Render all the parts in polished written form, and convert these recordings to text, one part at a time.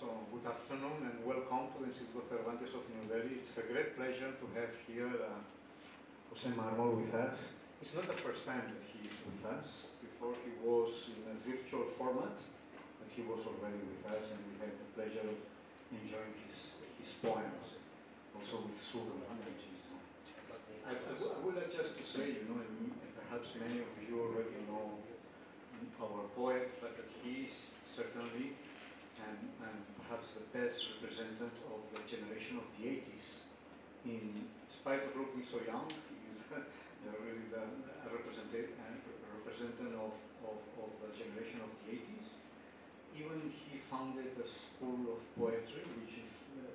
So, good afternoon and welcome to the Instituto Cervantes of New Delhi. It's a great pleasure to have here José Mármol with us. It's not the first time that he is with us. Before he was in a virtual format, but he was already with us and we had the pleasure of enjoying his poems, also with Subro. I would like just to say, you know, and perhaps many of you already know our poet, but that he is certainly and perhaps the best representative of the generation of the 80s. In spite of looking so young, he is really a representative of the generation of the 80s. Even he founded a school of poetry, which is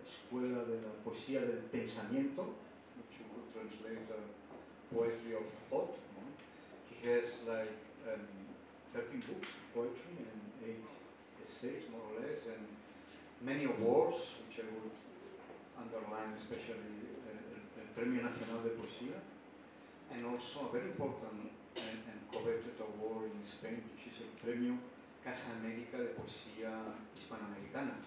Escuela de la Poesía del Pensamiento, which would translate poetry of thought. No? He has like 13 books of poetry and 8 essays, more or less, and many awards, which I would underline, especially the Premio Nacional de Poesía, and also a very important and coveted award in Spain, which is the Premio Casa América de Poesía Hispanoamericana,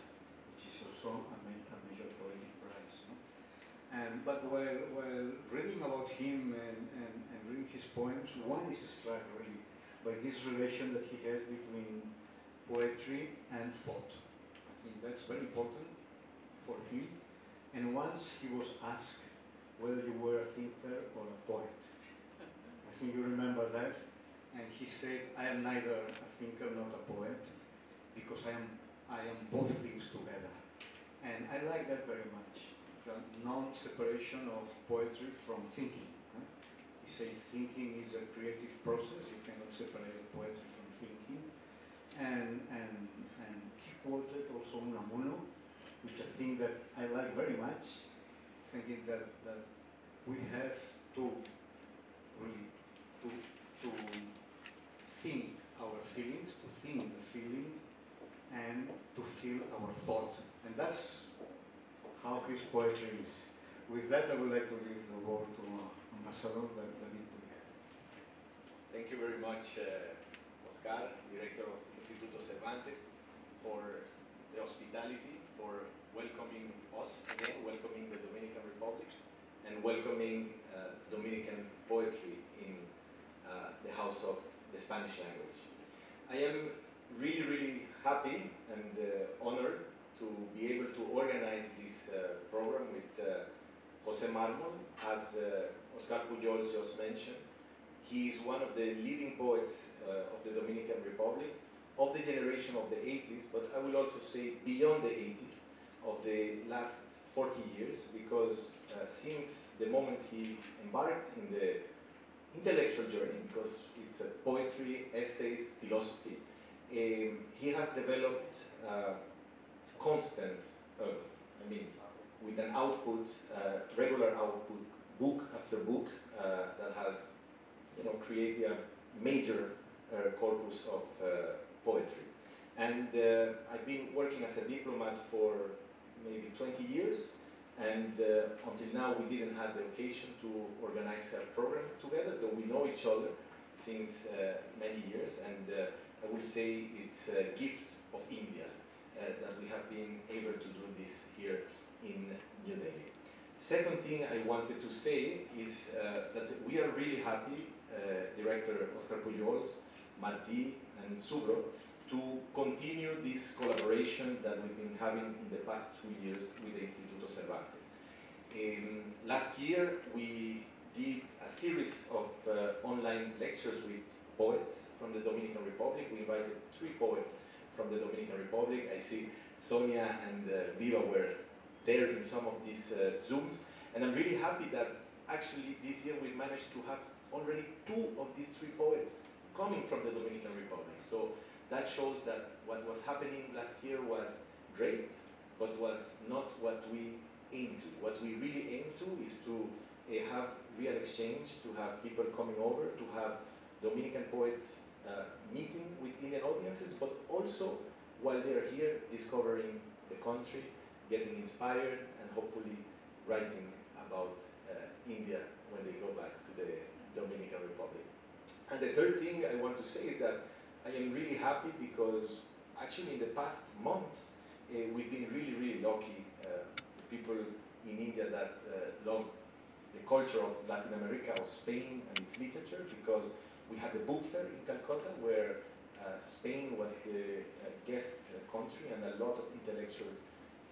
which is also a major poetic prize. No? But while reading about him and reading his poems, one is struck really by this relation that he has between poetry and thought. I think that's very important for him. And once he was asked whether you were a thinker or a poet. I think you remember that. And he said, I am neither a thinker nor a poet, because I am both things together. And I like that very much. The non-separation of poetry from thinking. He says thinking is a creative process, you cannot separate poetry from thinking. And he quoted also Unamuno, which I think that I like very much, thinking that we have to really to think our feelings, to think the feeling, and to feel our thought. And that's how his poetry is. With that, I would like to give the word to Ambassador David. Thank you very much, Oscar, Director of Instituto Cervantes, for the hospitality, for welcoming us again, welcoming the Dominican Republic, and welcoming Dominican poetry in the house of the Spanish language. I am really, really happy and honored to be able to organize this program with José Mármol. As Oscar Pujol just mentioned, he is one of the leading poets of the Dominican Republic, of the generation of the 80s, but I will also say beyond the 80s, of the last 40 years, because since the moment he embarked in the intellectual journey, because it's poetry, essays, philosophy, he has developed constant, with an output, regular output, book after book, that has, you know, created a major corpus of poetry. And I've been working as a diplomat for maybe 20 years, and until now we didn't have the occasion to organize a program together, though we know each other since many years, and I would say it's a gift of India that we have been able to do this here in New Delhi. Second thing I wanted to say is that we are really happy, Director Oscar Pujols, Martí, and Subro, to continue this collaboration that we've been having in the past 2 years with the Instituto Cervantes. Last year we did a series of online lectures with poets from the Dominican Republic. We invited 3 poets from the Dominican Republic. I see Sonia and Viva were there in some of these Zooms, and I'm really happy that actually this year we managed to have already 2 of these 3 poets coming from the Dominican Republic. So that shows that what was happening last year was great, but was not what we aimed to. What we really aim to is to have real exchange, to have people coming over, to have Dominican poets meeting with Indian audiences, but also while they are here discovering the country, getting inspired, and hopefully writing about India when they go back to the Dominican Republic. And the third thing I want to say is that I am really happy because actually in the past months We've been really, really lucky, the people in India that love the culture of Latin America, of Spain and its literature, because we had the book fair in Calcutta where Spain was the guest country, and a lot of intellectuals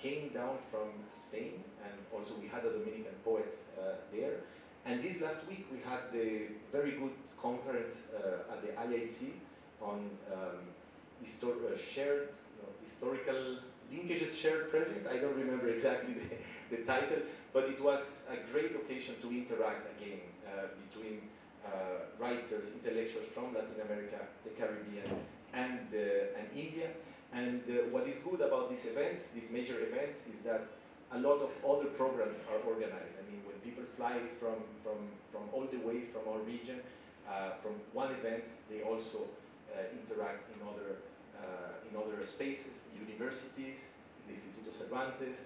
came down from Spain, and also we had a Dominican poet there. And this last week we had the very good conference at the IIC on shared, you know, historical linkages, shared presence. I don't remember exactly the title, but it was a great occasion to interact again between writers, intellectuals from Latin America, the Caribbean, and India. And what is good about these events, these major events, is that a lot of other programs are organized. I mean, when people fly from all the way from our region, from one event, they also interact in other spaces, universities, the Instituto Cervantes,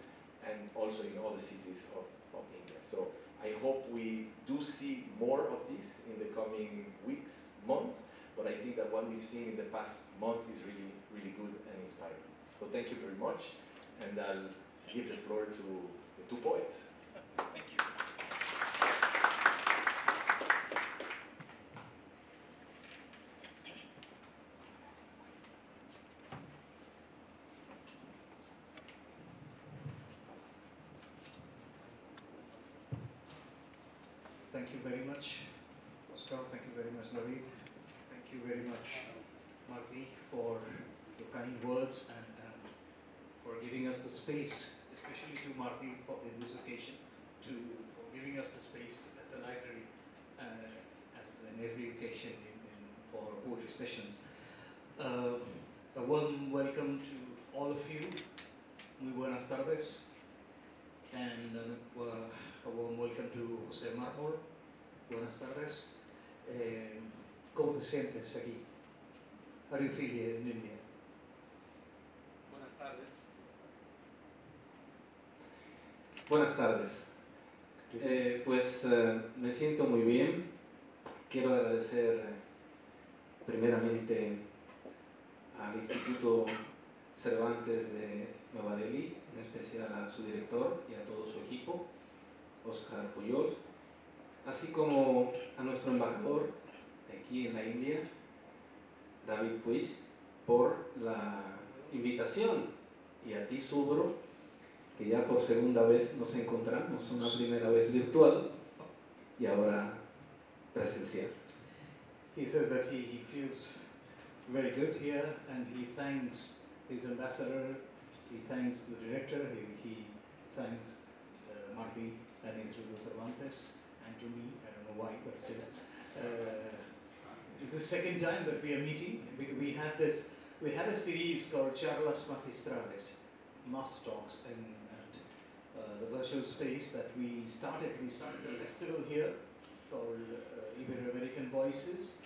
and also in other cities of India. So I hope we do see more of this in the coming weeks, months, but I think that what we've seen in the past month is really, really good and inspiring. So thank you very much, and I'll give the floor to the two poets. Thank you. Thank you very much, Oscar. Thank you very much, David. Thank you very much, Marty, for your kind words and for giving us the space, especially to Marty for in this occasion, for giving us the space at the library, as in every occasion for poetry sessions. A warm welcome to all of you. Muy buenas tardes. And a warm welcome to José Mármol. Buenas tardes. ¿Cómo te sientes aquí? How do you feel here in India? Buenas tardes. Buenas tardes. Pues me siento muy bien. Quiero agradecer primeramente al Instituto Cervantes de Nueva Delhi, en especial a su director y a todo su equipo, Oscar Pujol, así como a nuestro embajador aquí en la India, David Puig, por la invitación, y a ti, Subro, que ya por segunda vez nos encontramos, una primera vez virtual y ahora presencial. He says that he feels very good here, and he thanks his ambassador, he thanks the director, he thanks Martí and his Instituto Cervantes, and to me, I don't know why, but still. This is the second time that we are meeting. We had a series called Charlas Magistrales, Master Talks, and the virtual space that we started. We started a festival here called Ibero-American Voices.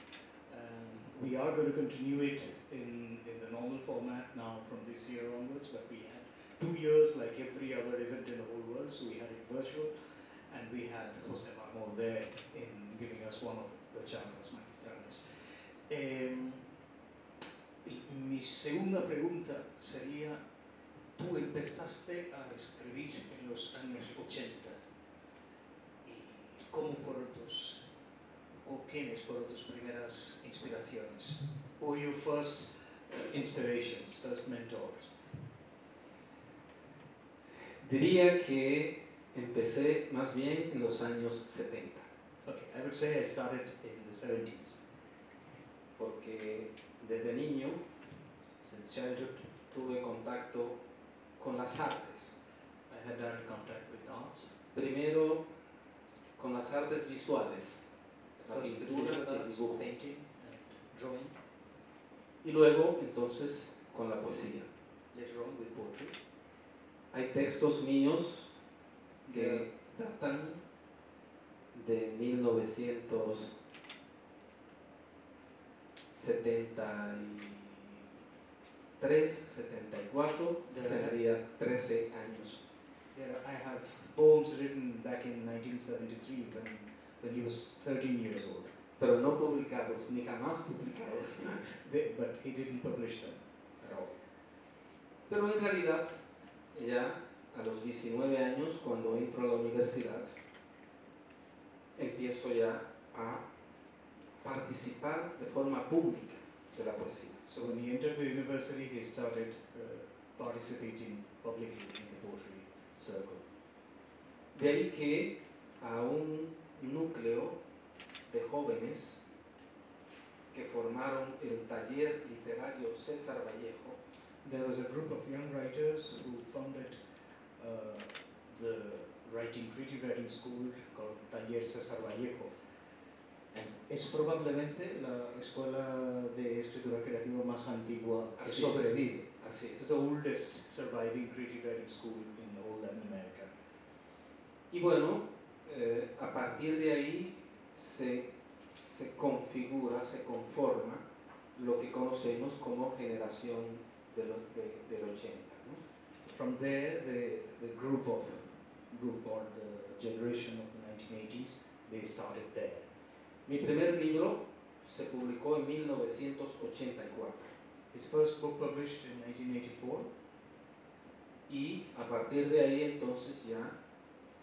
We are going to continue it in the normal format now from this year onwards, but we had 2 years like every other event in the whole world, so we had it virtual, and we had José Mármol there in giving us one of the charlas magistrales. Mi segunda pregunta sería, tú empezaste a escribir en los años 80, ¿y cómo fueron tus... o quiénes fueron tus primeras inspiraciones? Who were your first inspirations, first mentors? Diría que empecé más bien en los años 70. Okay, I would say I started in the 70s. Porque desde niño, since childhood, tuve contacto con las artes. I had direct contact with arts. Primero con las artes visuales. La pintura, el dibujo, y luego entonces con la poesía. Hay textos míos que datan de 1973, 74, tendría 13 años. I have poems written back in 1973 when he was 13 years old. Pero no publicados, ni jamás publicados. But he didn't publish them at all. Pero en realidad ya a los 19 años, cuando entro a la universidad, empiezo ya a participar de forma pública de la poesía. So when he entered the university, he started participating publicly in the poetry circle. De ahí que a un núcleo de jóvenes que formaron el taller literario César Vallejo. There was a group of young writers who founded the creative writing school called Taller César Vallejo. Es probablemente la escuela de escritura creativa más antigua que sobrevive. Así es. The oldest surviving creative writing school in all Latin America. Y bueno, a partir de ahí se configura, se conforma lo que conocemos como generación del 80. ¿No? From there, the group or the generation of the 1980s, they started there. Mi primer libro se publicó en 1984. His first book published in 1984. Y a partir de ahí entonces ya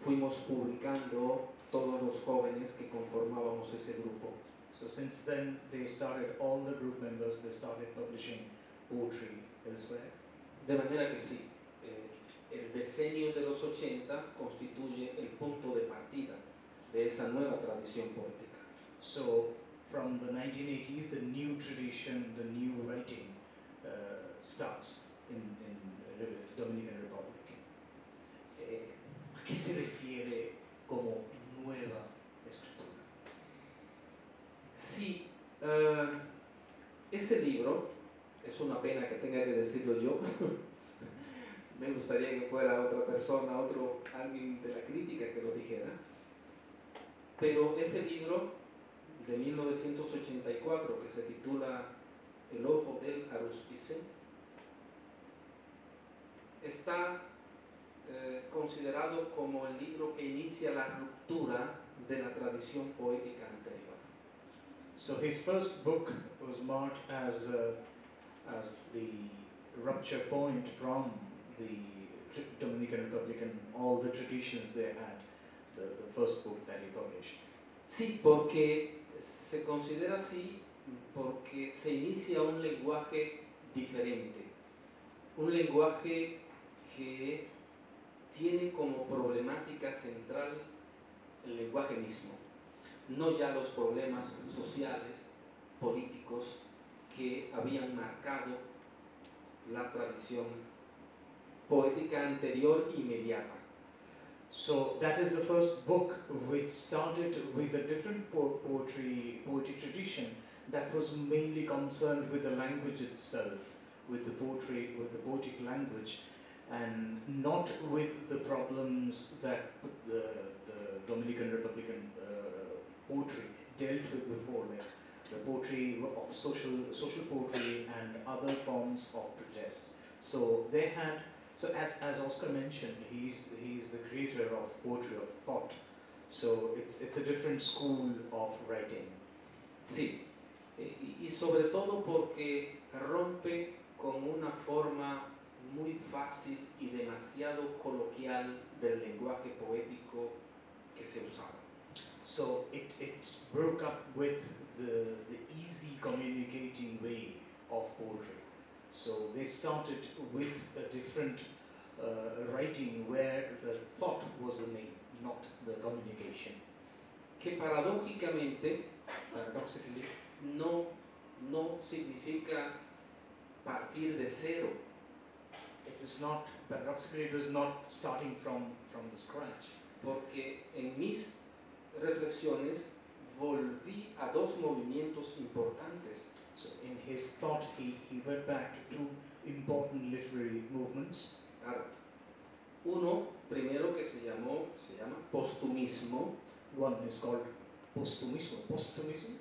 fuimos publicando todos los jóvenes que conformábamos ese grupo. So since then they started, all the group members, they started publishing poetry elsewhere. De manera que sí, el decenio de los 80 constituye el punto de partida de esa nueva tradición poética. So, from the 1980s, the new tradition, the new writing starts in the Dominican Republic. ¿A qué se refiere como nueva escritura? Sí, ese libro, es una pena que tenga que decirlo yo, me gustaría que fuera otra persona, alguien de la crítica que lo dijera, pero ese libro de 1984, que se titula El ojo del aruspice, está considerado como el libro que inicia la ruptura de la tradición poética anterior. So his first book was marked as the rupture point from the Dominican Republic and all the traditions they had, the first book that he published. Sí, porque se considera así porque se inicia un lenguaje diferente, un lenguaje que tiene como problemática central el lenguaje mismo, no ya los problemas sociales, políticos que habían marcado la tradición poética anterior inmediata. So that is the first book which started with a different poetry tradition that was mainly concerned with the language itself, with the poetic language, and not with the problems that the Dominican Republican poetry dealt with before, like the poetry of social poetry and other forms of protest. So they had. So as Oscar mentioned, he's the creator of poetry of thought. So it's a different school of writing. Sí, y sobre todo porque rompe con una forma muy fácil y demasiado coloquial del lenguaje poético que se usaba. So it broke up with the easy communicating way of poetry. So they started with a different writing where the thought was the main, not the communication. Que paradójicamente, no significa partir de cero. It was not, paradoxically, it was not starting from the scratch. Porque en mis reflexiones volví a dos movimientos importantes. So in his thought, he went back to two important literary movements. Claro. Uno, primero, que se llama Postumismo. One is called Postumismo. Postumismo.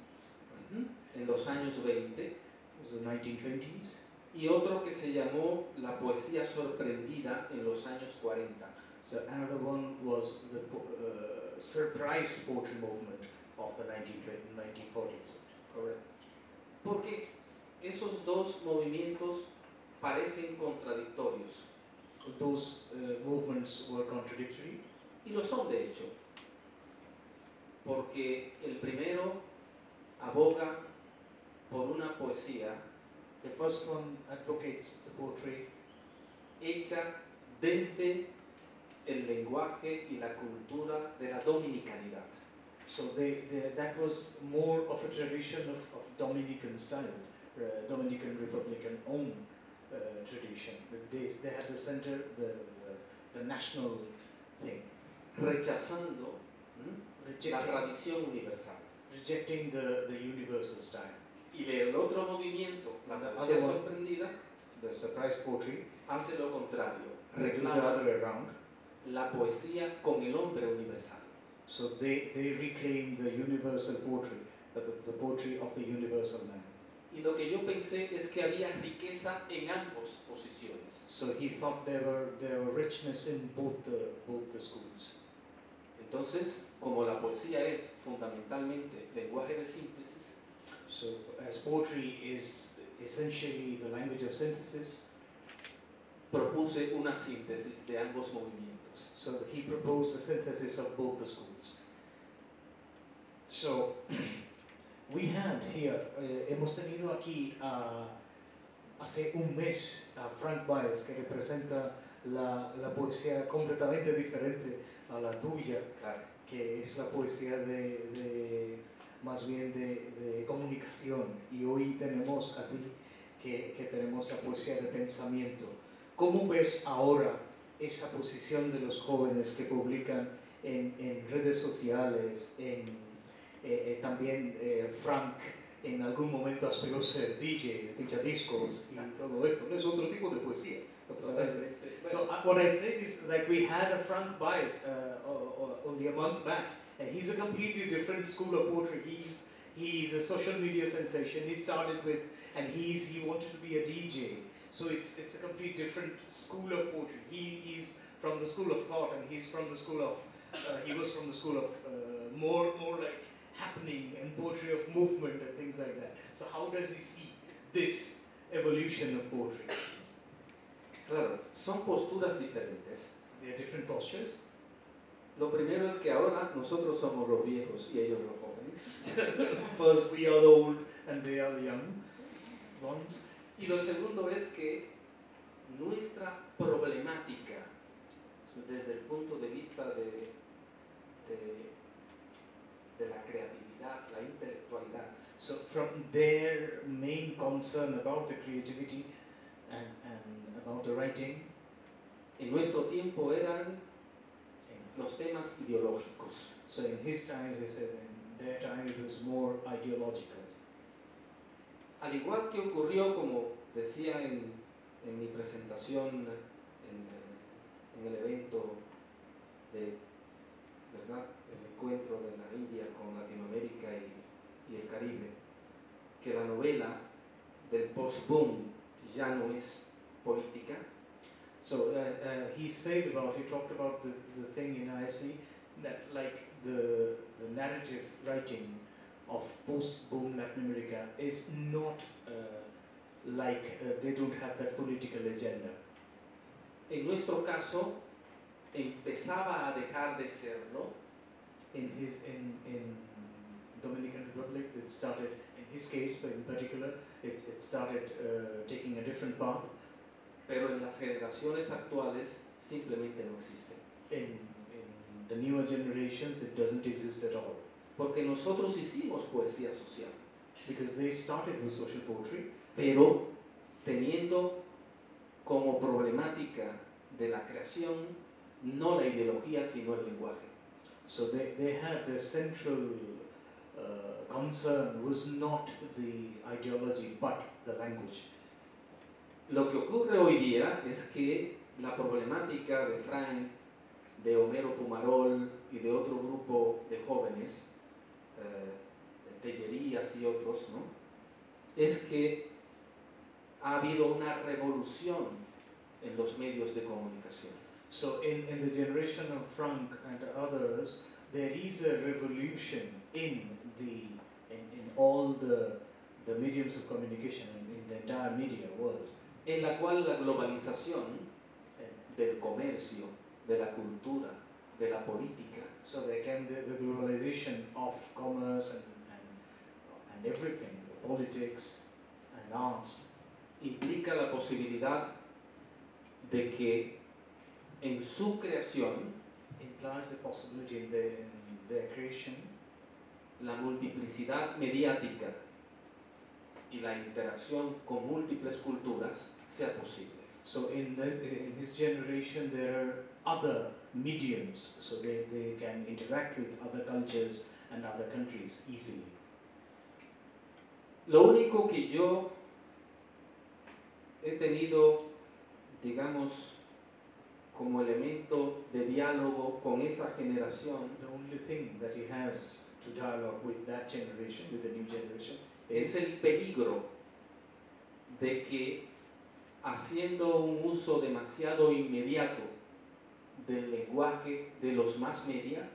En los años 20. It was the 1920s. Y otro que se llamó La Poesía Sorprendida en los años 40. So another one was the surprise poetry movement of the 1940s. Correct. Porque esos dos movimientos parecen contradictorios. those movements were contradictory? Y lo son, de hecho, porque el primero aboga por una poesía, the first one advocates the poetry, hecha desde el lenguaje y la cultura de la dominicanidad. So that was more of a tradition of Dominican style, Dominican Republican own tradition. They had the center, the national thing. Rechazando la tradición universal. Rejecting the universal style. Y el otro movimiento, la Poesía Sorprendida, the surprise poetry, hace lo contrario, reclama la poesía con el hombre universal. So they reclaim the universal poetry, the poetry of the universal man. Y lo que yo pensé es que había riqueza en ambas posiciones. So he thought there were richness in both the schools. Entonces, como la poesía es fundamentalmente lenguaje de síntesis, so as poetry is essentially the language of synthesis, propuse una síntesis de ambos movimientos. So he proposed a synthesis of both the schools. So we had here, hemos tenido aquí hace un mes a Frank Báez, que representa la poesía completamente diferente a la tuya, claro, que es la poesía más bien de comunicación, y hoy tenemos a ti que tenemos la poesía de pensamiento. ¿Cómo ves ahora esa posición de los jóvenes que publican en redes sociales, también Frank en algún momento aspiró a ser DJ, escucha discos y todo esto? No es otro tipo de poesía. So what I said is that we had a Frank Báez only a month back, and he's a completely different school of poetry. He's a social media sensation. He started with, and he wanted to be a DJ. So it's a complete different school of poetry. He is from the school of thought, and he was from the school of more like happening and poetry of movement and things like that. So how does he see this evolution of poetry? Claro, son posturas diferentes. There are different postures. Lo primero es que ahora nosotros somos los viejos y ellos los jóvenes. First we are the old and they are the young ones. Y lo segundo es que nuestra problemática, desde el punto de vista de la creatividad, la intelectualidad, so from their main concern about the creativity and about the writing, en nuestro tiempo eran los temas ideológicos. So in his time, they said, in their time it was more ideological. Al igual que ocurrió, como decía en mi presentación en el evento ¿verdad? El encuentro de la India con Latinoamérica y el Caribe, que la novela del post-boom ya no es política. So he talked about the thing in IIC, that like the narrative writing of post-boom Latin America is not they don't have that political agenda. En nuestro caso, empezaba a dejar de serlo. In Dominican Republic, it started. In his case, but in particular, it started taking a different path. Pero en las generaciones actuales, simplemente no existe. In the newer generations, it doesn't exist at all. Porque nosotros hicimos poesía social. Because they started with social poetry. Pero teniendo como problemática de la creación no la ideología sino el lenguaje. So they had the central concern was not the ideology but the language. Lo que ocurre hoy día es que la problemática de Frank, de Homero Pumarol y de otro grupo de jóvenes, de Tellerías y otros, ¿no?, es que ha habido una revolución en los medios de comunicación. So in the generation of Frank and others, there is a revolution in all the mediums of communication in the entire media world. En la cual la globalización del comercio, de la cultura, de la política. So they can, the globalization of commerce and everything, the politics and arts, implica la posibilidad de que en su creación, implies the possibility in their creation, la multiplicidad mediática y la interacción con múltiples culturas sea posible. So in his generation there are other mediums, so they can interact with other cultures and other countries easily. Lo único que yo he tenido, digamos, como elemento de diálogo con esa generación, the only thing that he has to dialogue with that generation, with the new generation, es el peligro de que haciendo un uso demasiado inmediato del lenguaje de los más media,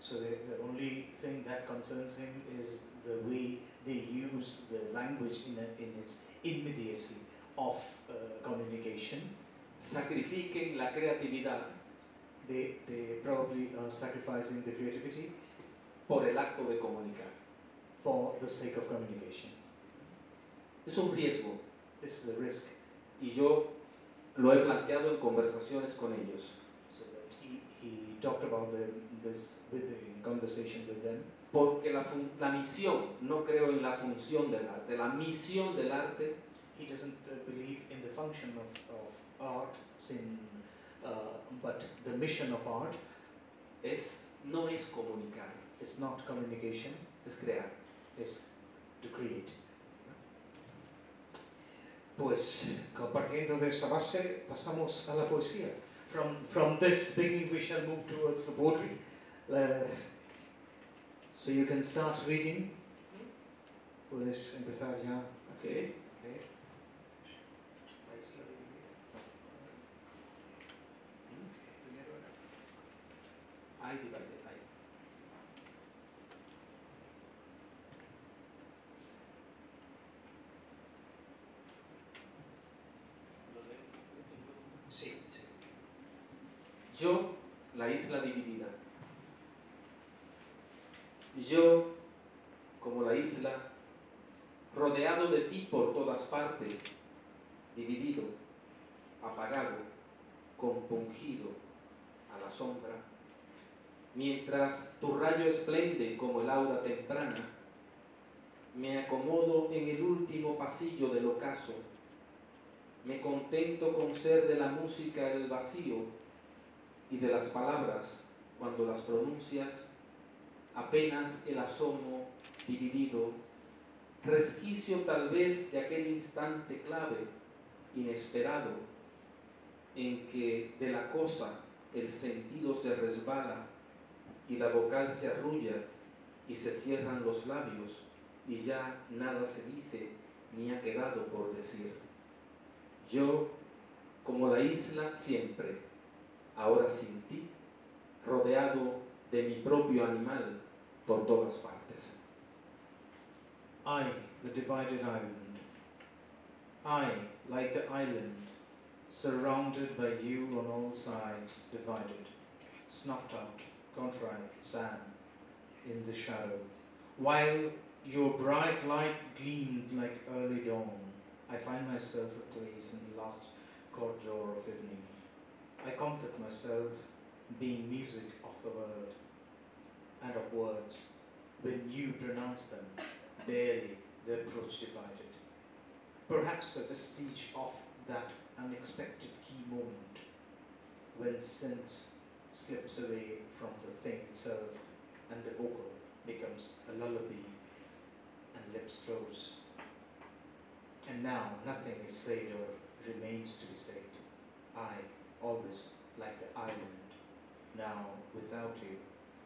so the only thing that concerns him is the way they use the language in its immediacy of communication. Sacrifiquen la creatividad, they probably are sacrificing the creativity por el acto de comunicar, for the sake of communication. Es un riesgo. This is a risk. Y yo lo he planteado en conversaciones con ellos. So that he talked about this with the conversation with them. Porque la misión, no creo en la función del arte, la misión del arte. He doesn't believe in the function of art, but the mission of art no es comunicar. It's not communication. Es crear. Es to create. Pues, compartiendo de esta base, pasamos a la poesía. From this beginning, we shall move towards the poetry. So you can start reading. Puedes empezar ya. Okay. Okay. Ahí divide. Yo, la isla dividida. Yo, como la isla, rodeado de ti por todas partes, dividido, apagado, compungido a la sombra, mientras tu rayo esplende como el aura temprana, me acomodo en el último pasillo del ocaso, me contento con ser de la música el vacío, y de las palabras, cuando las pronuncias, apenas el asomo dividido, resquicio tal vez de aquel instante clave, inesperado, en que de la cosa el sentido se resbala y la vocal se arrulla y se cierran los labios y ya nada se dice ni ha quedado por decir. Yo, como la isla siempre, ahora sin ti, rodeado de mi propio animal por todas partes. I, the divided island. I, like the island, surrounded by you on all sides, divided, snuffed out, contrite, sad, in the shadow. While your bright light gleamed like early dawn, I find myself a place in the last corridor of evening. I comfort myself being music of the world and of words when you pronounce them, barely the approach divided. Perhaps a vestige of that unexpected key moment when sense slips away from the thing itself and the vocal becomes a lullaby and lips close. And now nothing is said or remains to be said. I, always like the island, now without you,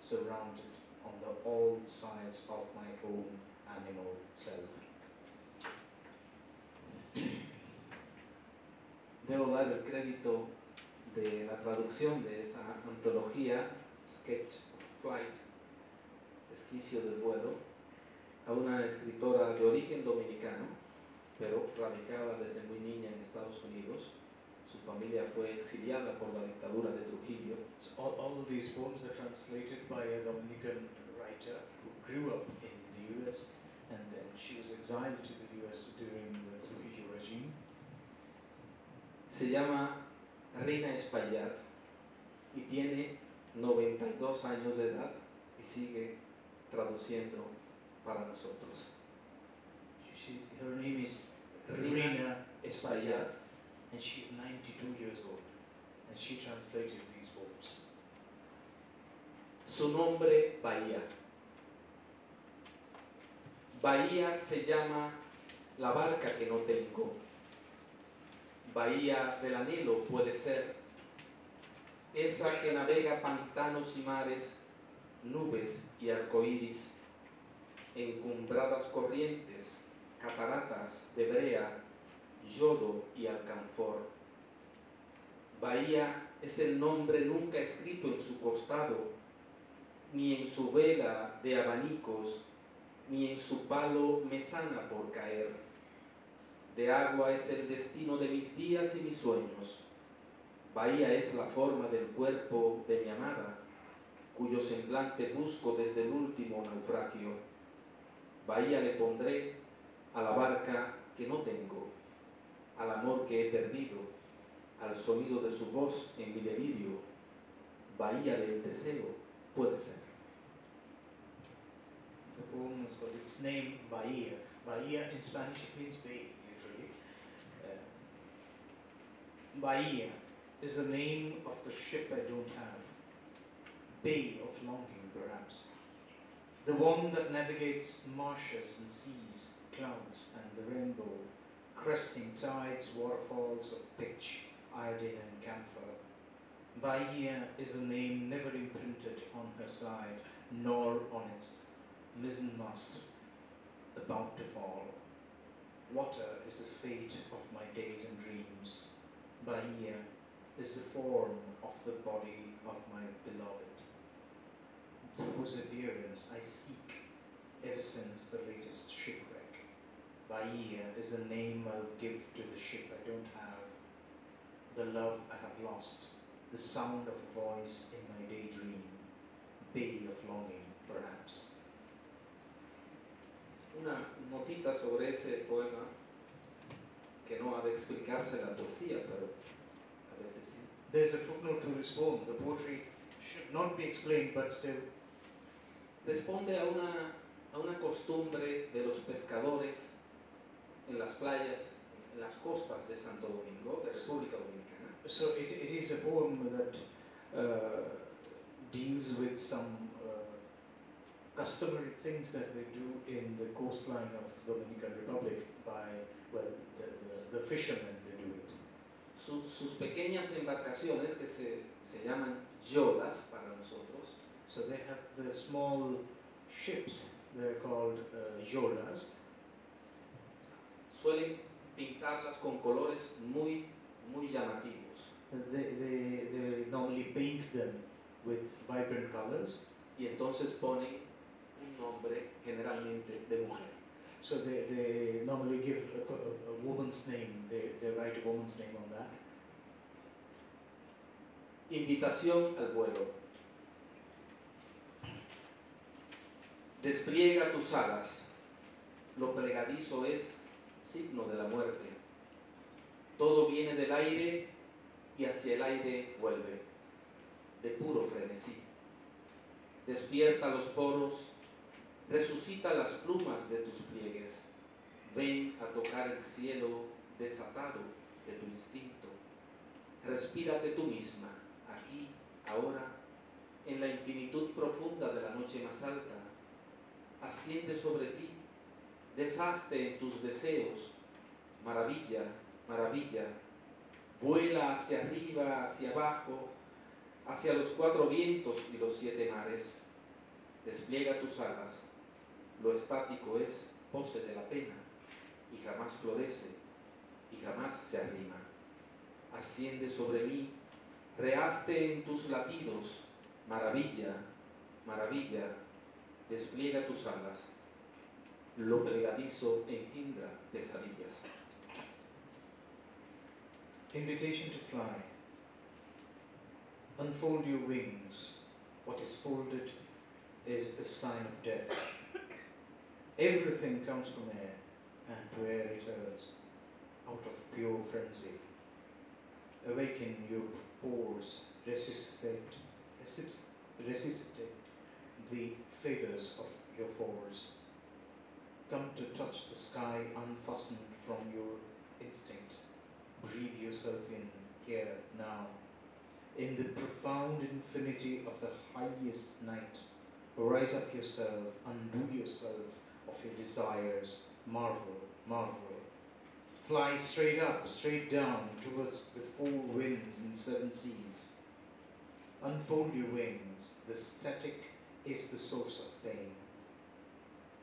surrounded on the all sides of my own animal self. Debo dar el crédito de la traducción de esa antología, Sketch of Flight, Esquicio del Vuelo, a una escritora de origen dominicano, pero radicada desde muy niña en Estados Unidos. Su familia fue exiliada por la dictadura de Trujillo. So all of these poems are translated by a Dominican writer who grew up in the US and then she was exiled to the US during the Trujillo regime. Se llama Rina Espaillat y tiene 92 años de edad y sigue traduciendo para nosotros. Her name is Rina Espaillat and she's 92 years old and she translated these poems. Su nombre, Bahía. Bahía se llama la barca que no tengo. Bahía del anhelo puede ser, esa que navega pantanos y mares, nubes y arcoíris, encumbradas corrientes, cataratas de brea, yodo y alcanfor. Bahía es el nombre nunca escrito en su costado, ni en su vela de abanicos, ni en su palo mesana por caer. De agua es el destino de mis días y mis sueños. Bahía es la forma del cuerpo de mi amada, cuyo semblante busco desde el último naufragio. Bahía le pondré a la barca que no tengo, al amor que he perdido, al sonido de su voz en mi delirio. Bahía del deseo puede ser. The poem is called its name, Bahía. Bahía in Spanish it means bay, literally. Bahía is the name of the ship I don't have. Bay of longing, perhaps. The one that navigates marshes and seas, clouds and the rainbow, cresting tides, waterfalls of pitch, iodine and camphor. Bahía is a name never imprinted on her side, nor on its mizzen mast, about to fall. Water is the fate of my days and dreams. Bahía is the form of the body of my beloved, whose appearance I seek ever since the latest shipwreck. Bahía is the name I'll give to the ship I don't have, the love I have lost, the sound of a voice in my daydream, bay of longing, perhaps. Una notita sobre ese poema que no ha de explicarse la poesía, pero a veces sí. There's a footnote to this poem. The poetry should not be explained, but still. Responde a una costumbre de los pescadores en las playas, en las costas de Santo Domingo, de República Dominicana. So it is a poem that deals with some customary things that they do in the coastline of Dominican Republic by, well, the fishermen, they do it. Sus pequeñas embarcaciones que se llaman yolas para nosotros. So they have the small ships, they're called yolas. Suelen pintarlas con colores muy, muy llamativos. They normally paint them with vibrant colors. Y entonces ponen un nombre generalmente de mujer. So they normally give a woman's name. They write a woman's name on that. Invitación al vuelo. Despliega tus alas. Lo plegadizo es signo de la muerte. Todo viene del aire y hacia el aire vuelve, de puro frenesí. Despierta los poros. Resucita las plumas de tus pliegues, ven a tocar el cielo desatado de tu instinto. Respírate tú misma, aquí, ahora, en la infinitud profunda de la noche más alta. Asciende sobre ti, deshazte en tus deseos, maravilla, maravilla, vuela hacia arriba, hacia abajo, hacia los cuatro vientos y los siete mares. Despliega tus alas. Lo estático es pose de la pena y jamás florece y jamás se arrima. Asciende sobre mí, rehaste en tus latidos, maravilla, maravilla, despliega tus alas. Lo plegadizo engendra pesadillas. Invitation to fly. Unfold your wings. What is folded is a sign of death. Everything comes from air, and to air returns, out of pure frenzy. Awaken your pores, resuscitate the feathers of your fours. Come to touch the sky unfastened from your instinct. Breathe yourself in, here, now. In the profound infinity of the highest night, rise up yourself, undo yourself of your desires, marvel, marvel. Fly straight up, straight down, towards the four winds and seven seas. Unfold your wings, the static is the source of pain,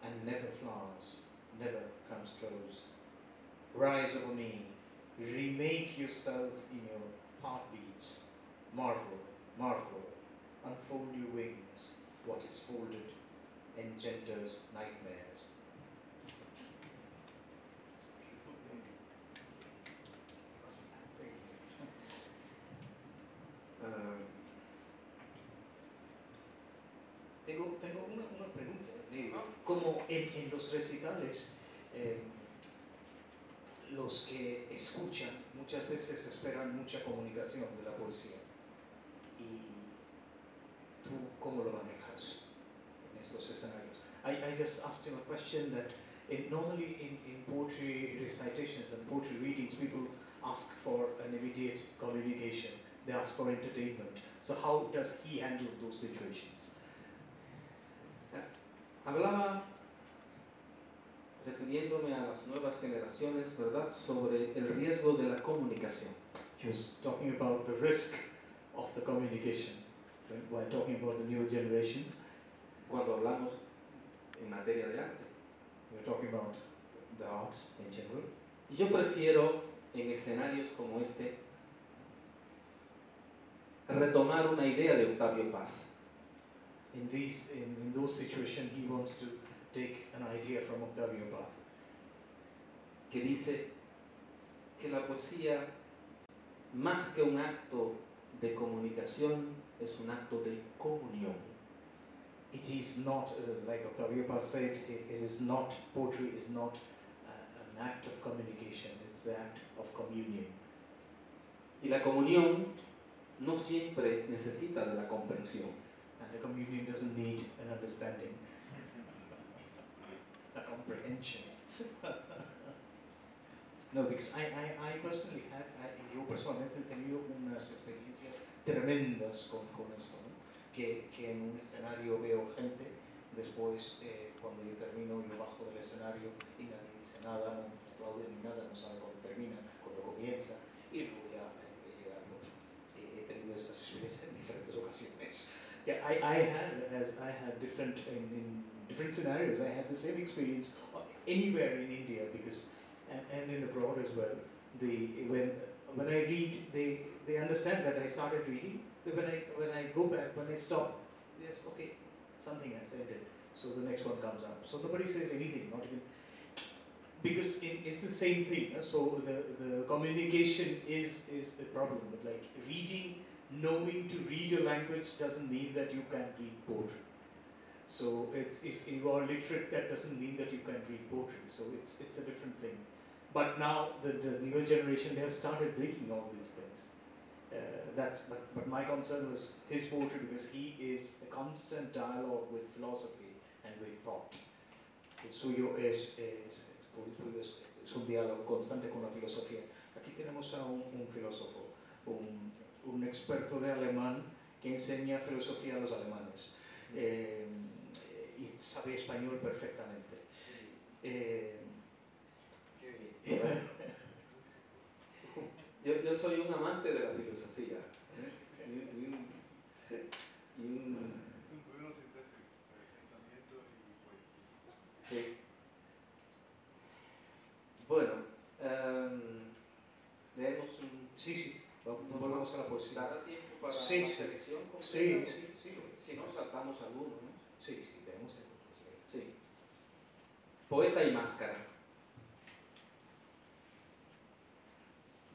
and never flowers, never comes close. Rise over me, remake yourself in your heartbeats. Marvel, marvel, unfold your wings. What is folded engenders nightmares. Tengo una pregunta. Como en los recitales, los que escuchan muchas veces esperan mucha comunicación de la poesía. ¿Y tú cómo lo manejas en estos escenarios? I just asked him a question that normally in poetry recitations and poetry readings, people ask for an immediate communication. They ask for entertainment. So how does he handle those situations? Hablaba, refiriéndome a las nuevas generaciones, ¿verdad?, sobre el riesgo de la comunicación. He was talking about the risk of the communication, right? While talking about the new generations. Cuando hablamos en materia de arte. We're talking about the arts in general. Y yo prefiero, en escenarios como este, retomar una idea de Octavio Paz. In those situations, he wants to take an idea from Octavio Paz, que dice que la poesía, más que un acto de comunicación, es un acto de comunión. It is not, like Octavio Paz said, it is not, poetry is not an act of communication, it's an act of communion. Y la comunión no siempre necesita de la comprensión. And the communion doesn't need an understanding. A comprehension. No, because I personally had, yo personalmente he tenido unas experiencias tremendas con esto, ¿no? Que en un escenario veo gente, después cuando yo termino, yo bajo del escenario y nadie dice nada, no aplaude ni nada, no sabe cuándo termina, cuándo comienza, y luego ya llega al otro. He tenido estas experiencias en diferentes ocasiones. Yeah, I had different in different scenarios. I had the same experience anywhere in India, because and in abroad as well. When I read, they understand that I started reading. But when I go back, when I stop, yes, okay, something has ended. So the next one comes up. So nobody says anything, not even, because it's the same thing. So the communication is the problem. But like reading. Knowing to read a language doesn't mean that you can read poetry. So it's, if you are literate, that doesn't mean that you can read poetry. So it's a different thing. But now the newer generation, they have started breaking all these things. But my concern was his poetry, because he is a constant dialogue with philosophy and with thought. El suyo es un diálogo constante con la filosofía. Aquí tenemos a un filósofo, un experto de alemán que enseña filosofía a los alemanes y sabe español perfectamente. Yo soy un amante de la filosofía y un sí. Bueno, leemos un... Sí. Volvamos a la poesía. ¿Dará tiempo para la selección? Sí. Si no, saltamos algunos, ¿no? Sí, tenemos tiempo. Sí. Poeta y máscara.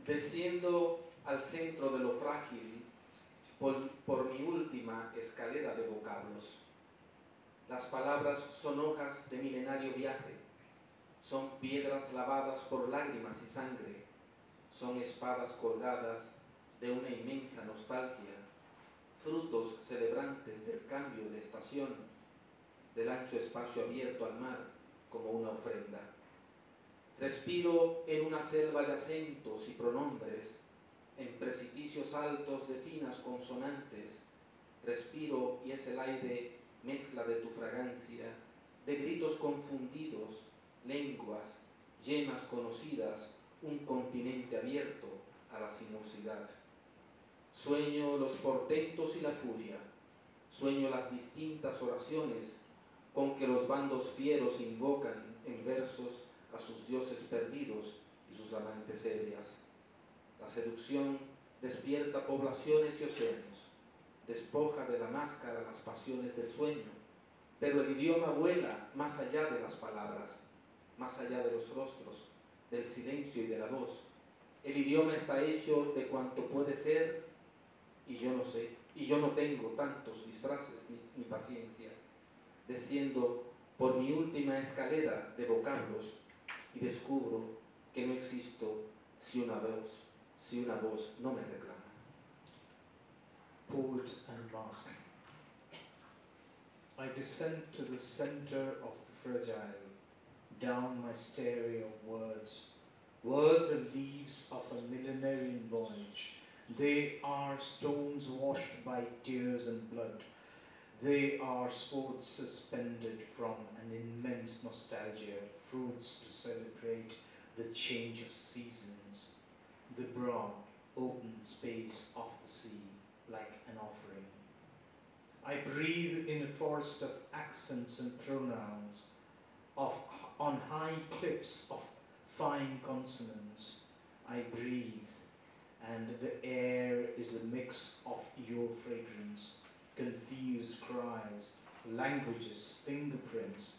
desciendo al centro de lo frágil por mi última escalera de vocablos. Las palabras son hojas de milenario viaje, son piedras lavadas por lágrimas y sangre, son espadas colgadas de una inmensa nostalgia, frutos celebrantes del cambio de estación, del ancho espacio abierto al mar como una ofrenda. Respiro en una selva de acentos y pronombres, en precipicios altos de finas consonantes, respiro y es el aire mezcla de tu fragancia, de gritos confundidos, lenguas, yemas conocidas, un continente abierto a la sinuosidad. Sueño los portentos y la furia, sueño las distintas oraciones con que los bandos fieros invocan en versos a sus dioses perdidos y sus amantes ebrias. La seducción despierta poblaciones y océanos, despoja de la máscara las pasiones del sueño, pero el idioma vuela más allá de las palabras, más allá de los rostros, del silencio y de la voz. El idioma está hecho de cuanto puede ser, y yo no sé, y yo no tengo tantos disfraces ni paciencia, desciendo por mi última escalera de vocablos y descubro que no existo si una voz no me reclama. Poet and mask. I descend to the center of the fragile, down my stairway of words, words and leaves of a millenarian voyage. They are stones washed by tears and blood. They are swords suspended from an immense nostalgia, fruits to celebrate the change of seasons, the broad, open space of the sea, like an offering. I breathe in a forest of accents and pronouns, on high cliffs of fine consonants. I breathe, and the air is a mix of your fragrance, confused cries, languages, fingerprints.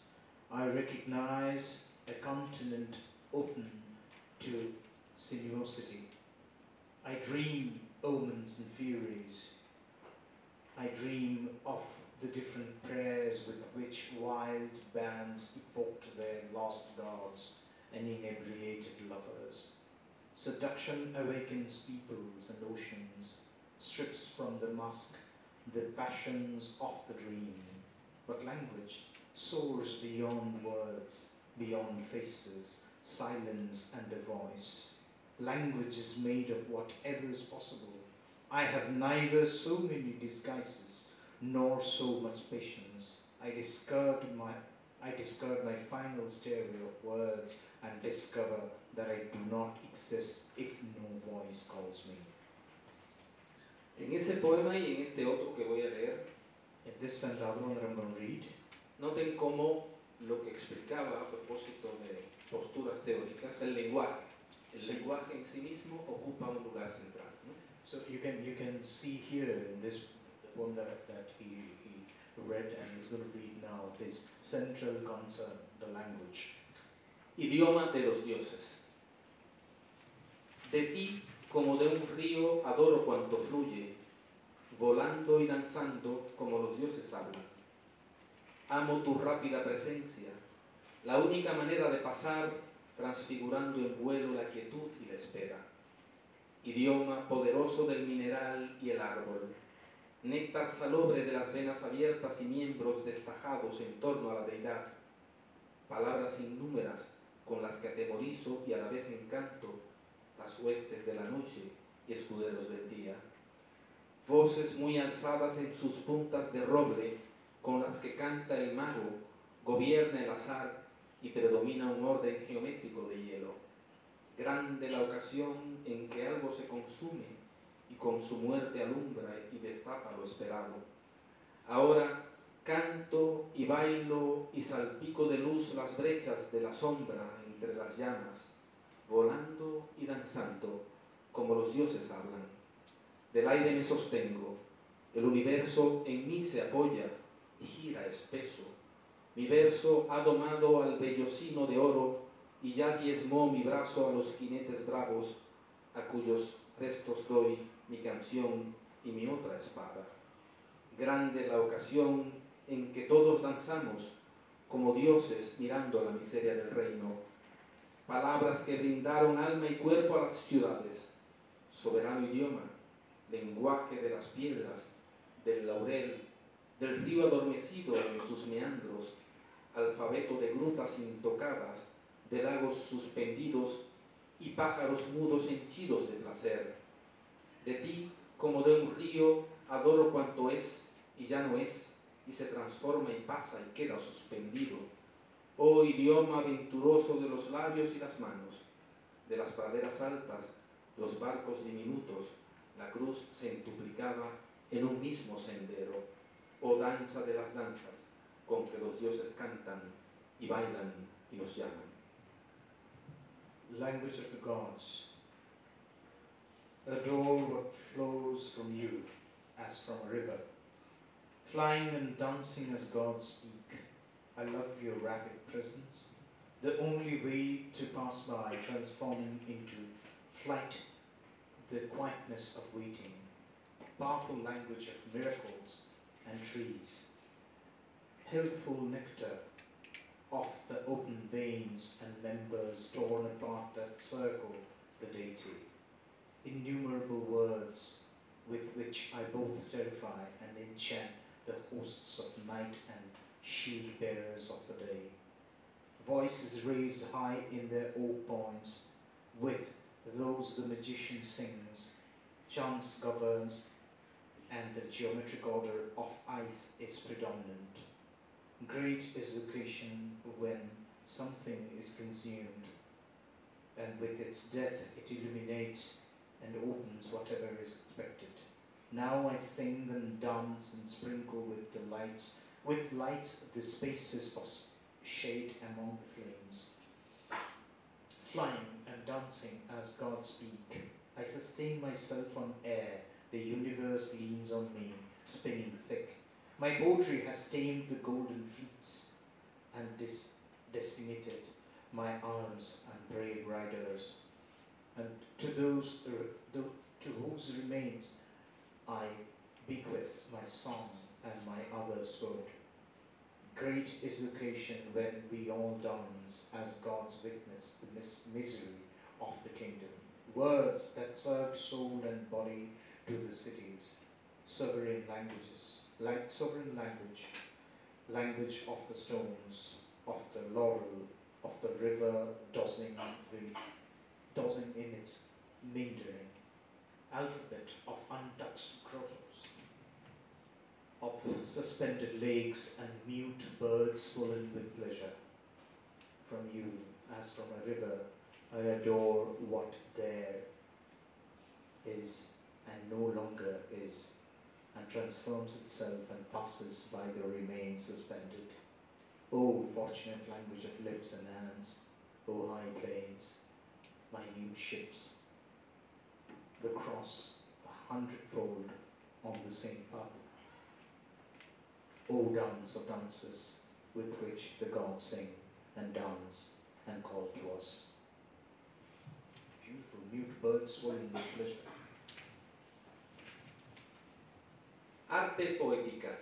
I recognize a continent open to sinuosity. I dream omens and furies. I dream of the different prayers with which wild bands evoked their lost gods and inebriated lovers. Seduction awakens peoples and oceans, strips from the musk the passions of the dream. But language soars beyond words, beyond faces, silence and a voice. Language is made of whatever is possible. I have neither so many disguises nor so much patience. I discard my final stairway of words and discover that I do not exist if no voice calls me. En ese poema y en este otro que voy a leer, noten cómo lo que explicaba a propósito de posturas teóricas, el lenguaje en sí mismo ocupa un lugar central, ¿no? So you can see here in this poem that he read and is going to read now his central concern, the language. Idioma de los dioses. De ti como de un río adoro cuanto fluye, volando y danzando como los dioses hablan. Amo tu rápida presencia, la única manera de pasar, transfigurando en vuelo la quietud y la espera. Idioma poderoso del mineral y el árbol, néctar salobre de las venas abiertas y miembros destajados en torno a la deidad. Palabras innúmeras con las que atemorizo y a la vez encanto las huestes de la noche y escuderos del día. Voces muy alzadas en sus puntas de roble con las que canta el mago, gobierna el azar y predomina un orden geométrico de hielo. Grande la ocasión en que algo se consume y con su muerte alumbra y destapa lo esperado. Ahora canto y bailo y salpico de luz las brechas de la sombra entre las llamas, volando y danzando como los dioses hablan. Del aire me sostengo, el universo en mí se apoya, gira espeso. Mi verso ha domado al vellocino de oro y ya diezmó mi brazo a los jinetes bravos, a cuyos restos doy mi canción y mi otra espada. Grande la ocasión en que todos danzamos como dioses mirando la miseria del reino. Palabras que brindaron alma y cuerpo a las ciudades. Soberano idioma, lenguaje de las piedras, del laurel, del río adormecido en sus meandros, alfabeto de grutas intocadas, de lagos suspendidos y pájaros mudos henchidos de placer. De ti, como de un río, adoro cuanto es y ya no es, y se transforma y pasa y queda suspendido. Oh idioma venturoso de los labios y las manos, de las praderas altas, los barcos diminutos, la cruz centuplicada en un mismo sendero. Oh danza de las danzas, con que los dioses cantan y bailan y nos llaman. Language of the gods. Adore what flows from you, as from a river. Flying and dancing as gods speak, I love your rapid presence, the only way to pass by, transforming into flight, the quietness of waiting, powerful language of miracles and trees, healthful nectar of the open veins and members torn apart that circle the deity, innumerable words with which I both terrify and enchant the hosts of night and shield bearers of the day. Voices raised high in their oak points, with those the magician sings, chance governs, and the geometric order of ice is predominant. Great is the creation when something is consumed, and with its death it illuminates and opens whatever is expected. Now I sing and dance and sprinkle with lights the spaces of shade among the flames. Flying and dancing as gods speak, I sustain myself on air, the universe leans on me, spinning thick. My poetry has tamed the golden fleets and decimated my arms and brave riders. And to those to whose remains I bequeath my song and my other sword. Great is the occasion when we all dance as gods witness the misery of the kingdom. Words that served soul and body to the cities. Sovereign languages, like sovereign language, language of the stones, of the laurel, of the river dozing in its meandering, alphabet of untouched grottos, of suspended lakes and mute birds swollen with pleasure. From you, as from a river, I adore what there is and no longer is, and transforms itself and passes by the remains suspended. O fortunate language of lips and hands, O high plains, minute ships, the cross 100-fold on the same path. O dance of dances, with which the gods sing and dance and call to us. Beautiful mute birds swelling with pleasure. Arte poética.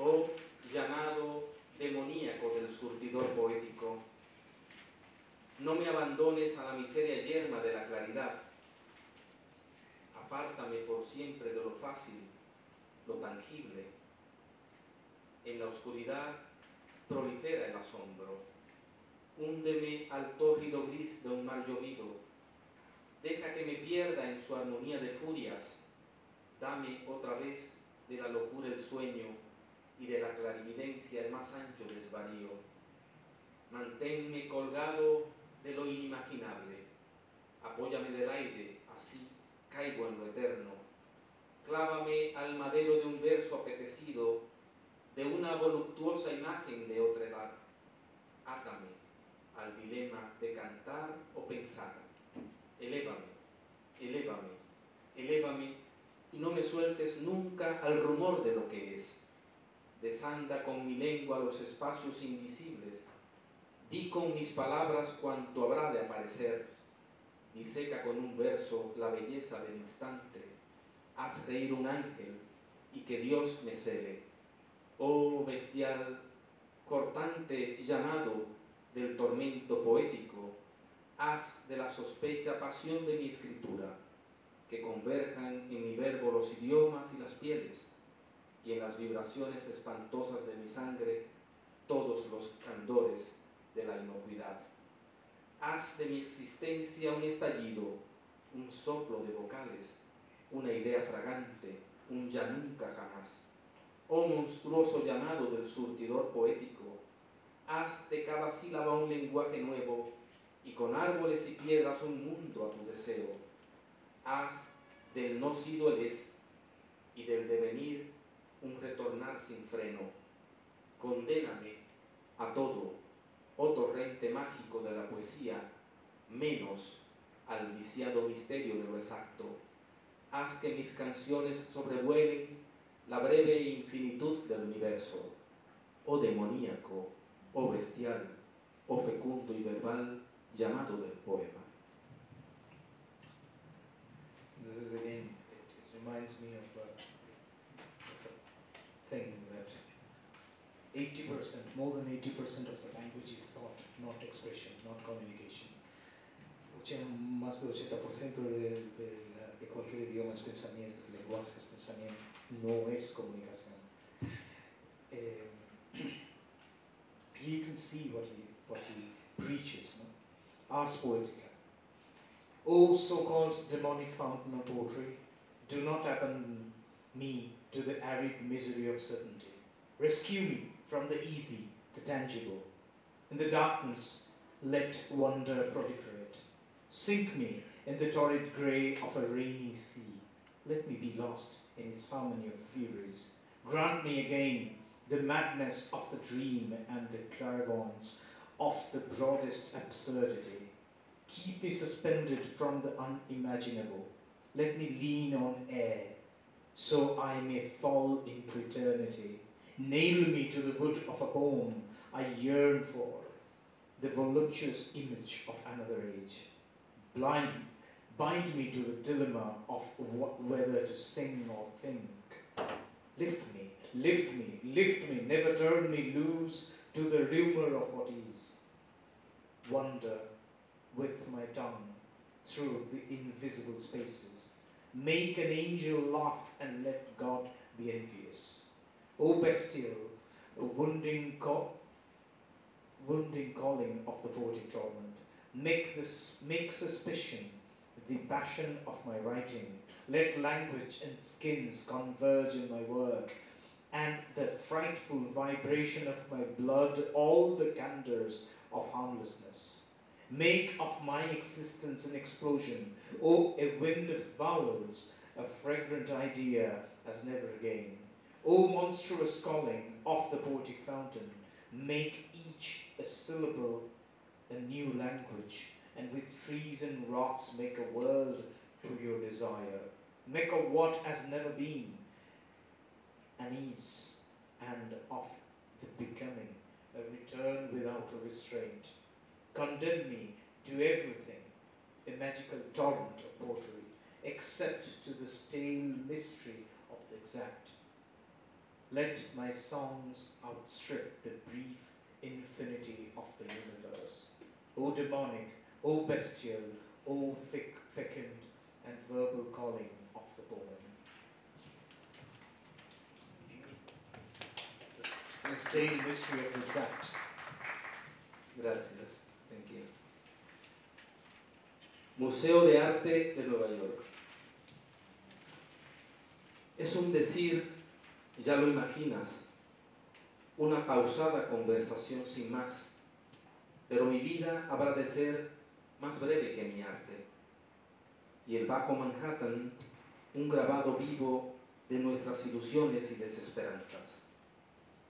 O llamado demoníaco del surtidor poético, no me abandones a la miseria yerma de la claridad. Apártame por siempre de lo fácil, lo tangible. En la oscuridad prolifera el asombro. Húndeme al tórrido gris de un mar llovido. Deja que me pierda en su armonía de furias. Dame otra vez de la locura el sueño y de la clarividencia el más ancho desvarío. Manténme colgado de lo inimaginable. Apóyame del aire, así caigo en lo eterno. Clávame al madero de un verso apetecido, de una voluptuosa imagen de otra edad. Átame al dilema de cantar o pensar. Elévame, elévame, elévame, y no me sueltes nunca al rumor de lo que es. Desanda con mi lengua los espacios invisibles, Di con mis palabras cuanto habrá de aparecer, ni seca con un verso la belleza del instante. Haz reír un ángel y que Dios me cele. Oh bestial, cortante llamado del tormento poético, haz de la sospecha pasión de mi escritura, que converjan en mi verbo los idiomas y las pieles, y en las vibraciones espantosas de mi sangre todos los candores de la inocuidad. Haz de mi existencia un estallido, un soplo de vocales, una idea fragante, un ya nunca jamás. Oh monstruoso llamado del surtidor poético, haz de cada sílaba un lenguaje nuevo, y con árboles y piedras un mundo a tu deseo. Haz del no sido el es, y del devenir un retornar sin freno. Condéname a todo, oh torrente mágico de la poesía, menos al viciado misterio de lo exacto. Haz que mis canciones sobrevuelen la breve infinitud del universo. Oh demoníaco, oh bestial, oh fecundo y verbal llamado del poema. This is again, it reminds me of a thing that 80%, more than 80% of the language is thought, not expression, not communication. Más del 80% de cualquier idioma es pensamiento, lenguaje es pensamiento, no es comunicación. You can see what he preaches, no? Ars poetica. O so-called demonic fountain of poetry, do not abandon me to the arid misery of certainty. Rescue me from the easy, the tangible. In the darkness, let wonder proliferate. Sink me in the torrid grey of a rainy sea. Let me be lost in its harmony of furies. Grant me again the madness of the dream and the clairvoyance of the broadest absurdity. Keep me suspended from the unimaginable. Let me lean on air, so I may fall into eternity. Nail me to the wood of a poem I yearn for, the voluptuous image of another age. Bind me to the dilemma of whether to sing or think. Lift me, lift me, lift me, never turn me loose to the rumor of what is. Wander with my tongue through the invisible spaces. Make an angel laugh and let God be envious. O bestial, wounding calling of the poetic torment, make suspicion the passion of my writing. Let language and skins converge in my work, and the frightful vibration of my blood all the candours of harmlessness. Make of my existence an explosion, oh, a wind of vowels, a fragrant idea as never again. O monstrous calling of the poetic fountain, make each a syllable a new language, and with trees and rocks make a world to your desire. Make of what has never been an ease, and of the becoming a return without a restraint. Condemn me to everything, a magical torrent of poetry, except to the stale mystery of the exact. Let my songs outstrip the brief infinity of the universe. O demonic, O bestial, O fecund and verbal calling of the poem. The stale mystery of the exact. Gracias. Thank you. Museo de Arte de Nueva York. Es un decir, ya lo imaginas, una pausada conversación sin más, pero mi vida habrá de ser más breve que mi arte. Y el bajo Manhattan, un grabado vivo de nuestras ilusiones y desesperanzas,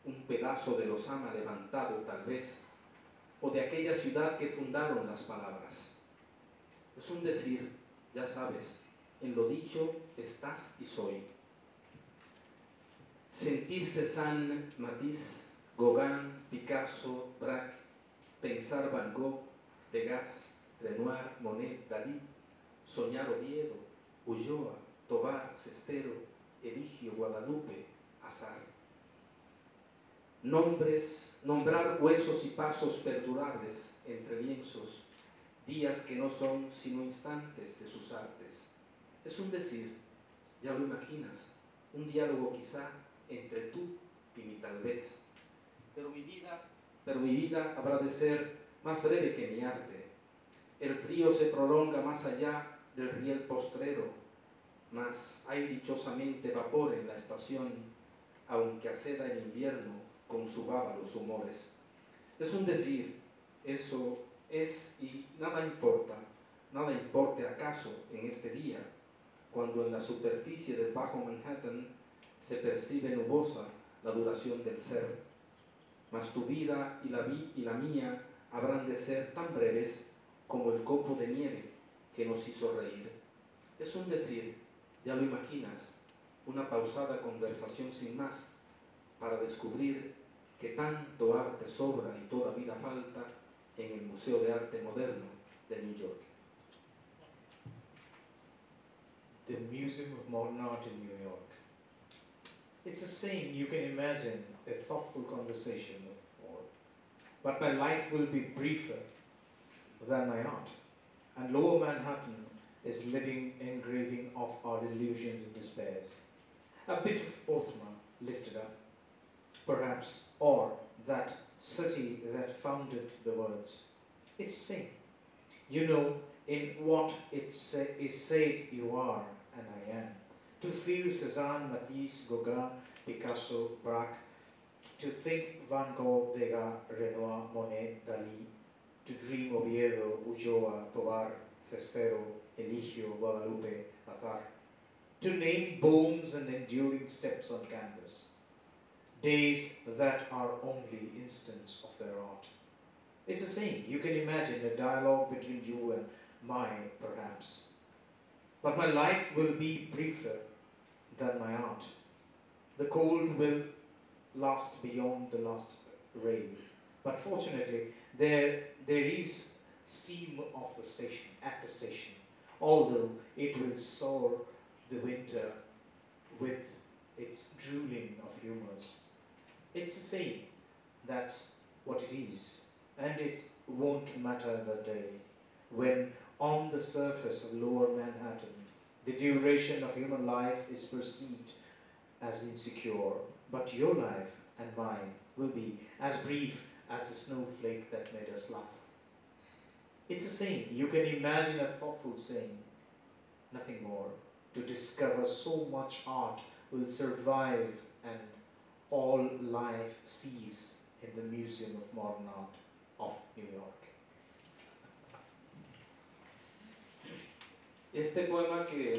un pedazo de lozana levantado tal vez, o de aquella ciudad que fundaron las palabras. Es un decir, ya sabes, en lo dicho estás y soy. Sentir Cézanne, Matisse, Gauguin, Picasso, Braque, pensar Van Gogh, Degas, Renoir, Monet, Dalí, soñar Oviedo, Ulloa, Tobar, Sestero, Eligio, Guadalupe, Azar. Nombrar huesos y pasos perdurables entre lienzos, días que no son sino instantes de sus artes. Es un decir, ya lo imaginas, un diálogo quizá entre tú y mi tal vez. Pero mi vida habrá de ser más breve que mi arte. El frío se prolonga más allá del riel postrero, mas hay dichosamente vapor en la estación, aunque aceda el invierno con su baba los humores. Es un decir, eso es y nada importa, nada importe acaso en este día, cuando en la superficie del bajo Manhattan se percibe nubosa la duración del ser. Mas tu vida y la mía habrán de ser tan breves como el copo de nieve que nos hizo reír. Es un decir, ya lo imaginas, una pausada conversación sin más, para descubrir que tanto arte sobra y toda vida falta en el Museo de Arte Moderno de New York. The Museum of Modern Art in New York. It's a saying you can imagine a thoughtful conversation with all. But my life will be briefer than my art, and Lower Manhattan is living engraving of our delusions and despairs. A bit of Othman lifted up, perhaps, or that city that founded the words. It's saying, you know, in what it is said you are and I am. To feel Cézanne, Matisse, Gauguin, Picasso, Braque, to think Van Gogh, Degas, Renoir, Monet, Dalí, to dream Oviedo, Ulloa, Tovar, Cestero, Eligio, Guadalupe, Azar, to name bones and enduring steps on canvas, days that are only instants of their art. It's the same, you can imagine a dialogue between you and mine, perhaps. But my life will be briefer than my art. The cold will last beyond the last rail. But fortunately, there is steam of the station, at the station, although it will soar the winter with its drooling of humors. It's the same, that's what it is, and it won't matter the day when on the surface of Lower Manhattan, the duration of human life is perceived as insecure, but your life and mine will be as brief as the snowflake that made us laugh. It's a saying, you can imagine a thoughtful saying, nothing more. To discover so much art will survive and all life cease in the Museum of Modern Art of New York. Este poema que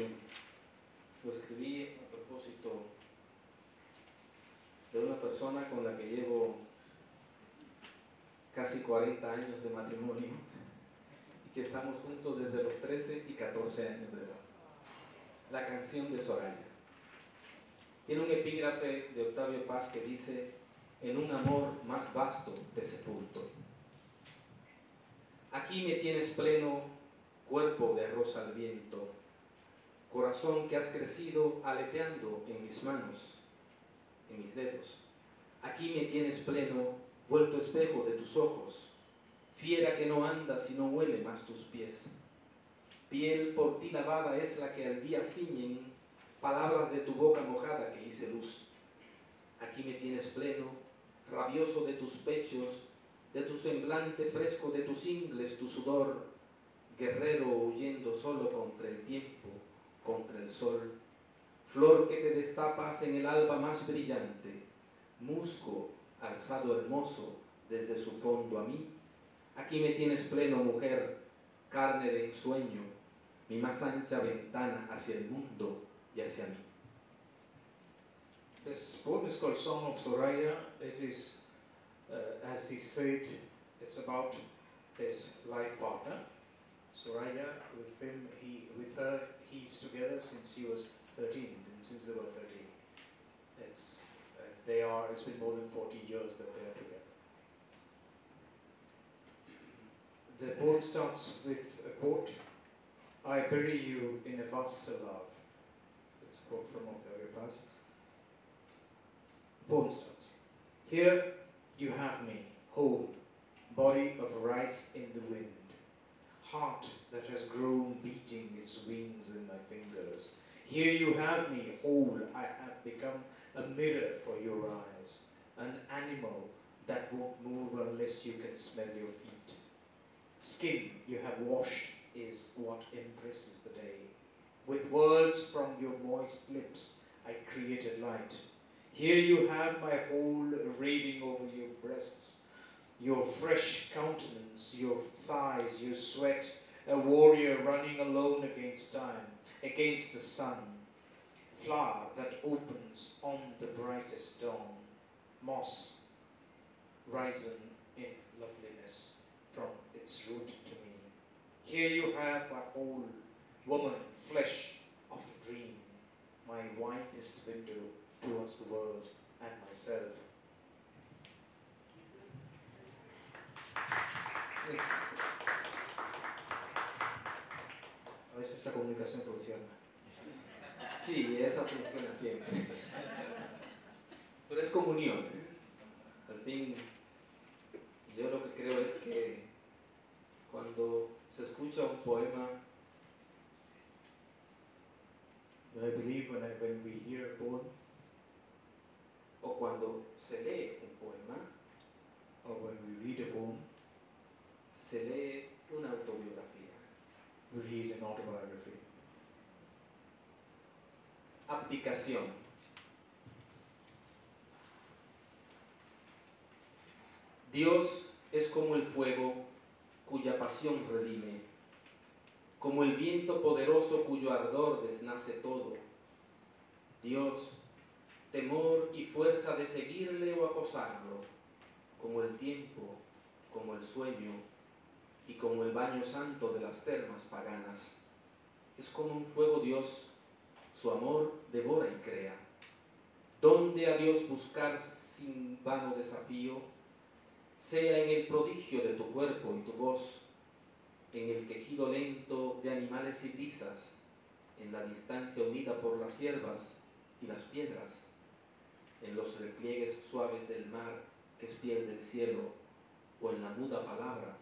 lo escribí a propósito de una persona con la que llevo casi 40 años de matrimonio y que estamos juntos desde los 13 y 14 años de edad. La canción de Soraya. Tiene un epígrafe de Octavio Paz que dice: en un amor más vasto te sepulto. Aquí me tienes pleno, cuerpo de arroz al viento, corazón que has crecido aleteando en mis manos, en mis dedos. Aquí me tienes pleno, vuelto espejo de tus ojos, fiera que no andas y no huele más tus pies. Piel por ti lavada es la que al día ciñen, palabras de tu boca mojada que hice luz. Aquí me tienes pleno, rabioso de tus pechos, de tu semblante fresco, de tus ingles, tu sudor, guerrero huyendo solo contra el tiempo, contra el sol, flor que te destapas en el alba más brillante, musgo alzado hermoso desde su fondo a mí. Aquí me tienes pleno, mujer, carne de ensueño, mi más ancha ventana hacia el mundo y hacia mí. This poem is called Song of Soraya. It is, as he said, it's about his life partner. Soraya, he's together since he was 13, and since they were 13. It's been more than 40 years that they are together. The poem starts with a quote, "I bury you in a vaster love." It's a quote from Octavio Paz. The poem starts, "Here you have me, home, body of rice in the wind, heart that has grown beating its wings in my fingers. Here you have me, whole, I have become a mirror for your eyes, an animal that won't move unless you can smell your feet. Skin you have washed is what impresses the day. With words from your moist lips, I created light. Here you have my whole raving over your breasts, your fresh countenance, your thighs, your sweat, a warrior running alone against time, against the sun, flower that opens on the brightest dawn, moss, risen in loveliness from its root to me. Here you have my whole woman, flesh of a dream, my widest window towards the world and myself." A veces la comunicación funciona. Sí, esa funciona siempre. Pero es comunión. Al fin, yo lo que creo es que cuando se escucha un poema, when we hear a poem, o cuando se lee un poema, or when we read a poem, se lee una autobiografía. We read an autobiography. Abdicación. Dios es como el fuego cuya pasión redime, como el viento poderoso cuyo ardor desnace todo. Dios, temor y fuerza de seguirle o acosarlo, como el tiempo, como el sueño y como el baño santo de las termas paganas. Es como un fuego Dios, su amor devora y crea. ¿Dónde a Dios buscar sin vano desafío? Sea en el prodigio de tu cuerpo y tu voz, en el quejido lento de animales y brisas, en la distancia unida por las hierbas y las piedras, en los repliegues suaves del mar que espierde el cielo, o en la muda palabra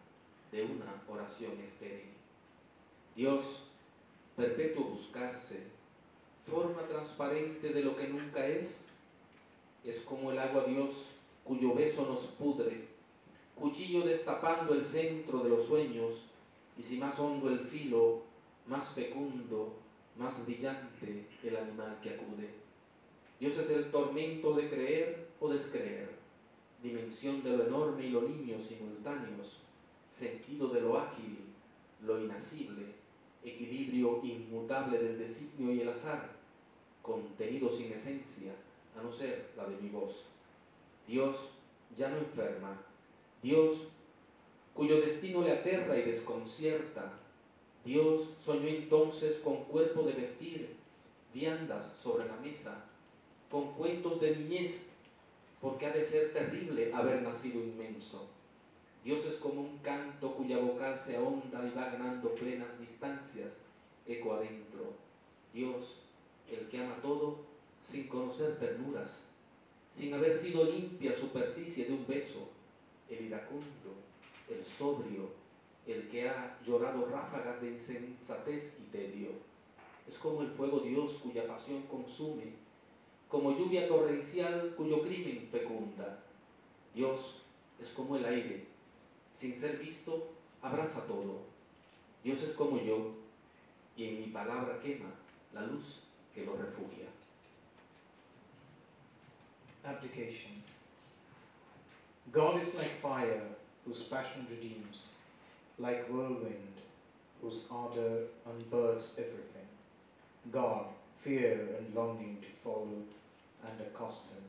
de una oración estéril. Dios, perpetuo buscarse, forma transparente de lo que nunca es como el agua Dios, cuyo beso nos pudre, cuchillo destapando el centro de los sueños, y si más hondo el filo, más fecundo, más brillante el animal que acude. Dios es el tormento de creer o descreer, dimensión de lo enorme y lo niño simultáneos, sentido de lo ágil, lo inacible, equilibrio inmutable del designio y el azar, contenido sin esencia, a no ser la de mi voz. Dios ya no enferma, Dios cuyo destino le aterra y desconcierta. Dios soñó entonces con cuerpo de vestir, viandas sobre la mesa, con cuentos de niñez, porque ha de ser terrible haber nacido inmenso. Dios es como un canto cuya vocal se ahonda y va ganando plenas distancias, eco adentro. Dios, el que ama todo sin conocer ternuras, sin haber sido limpia superficie de un beso, el iracundo, el sobrio, el que ha llorado ráfagas de insensatez y tedio. Es como el fuego Dios cuya pasión consume, como lluvia torrencial cuyo crimen fecunda. Dios es como el aire, sin ser visto, abraza todo. Dios es como yo, y en mi palabra quema la luz que lo refugia. Abdication. God is like fire, whose passion redeems, like whirlwind, whose ardor unbirths everything. God, fear and longing to follow and accost him.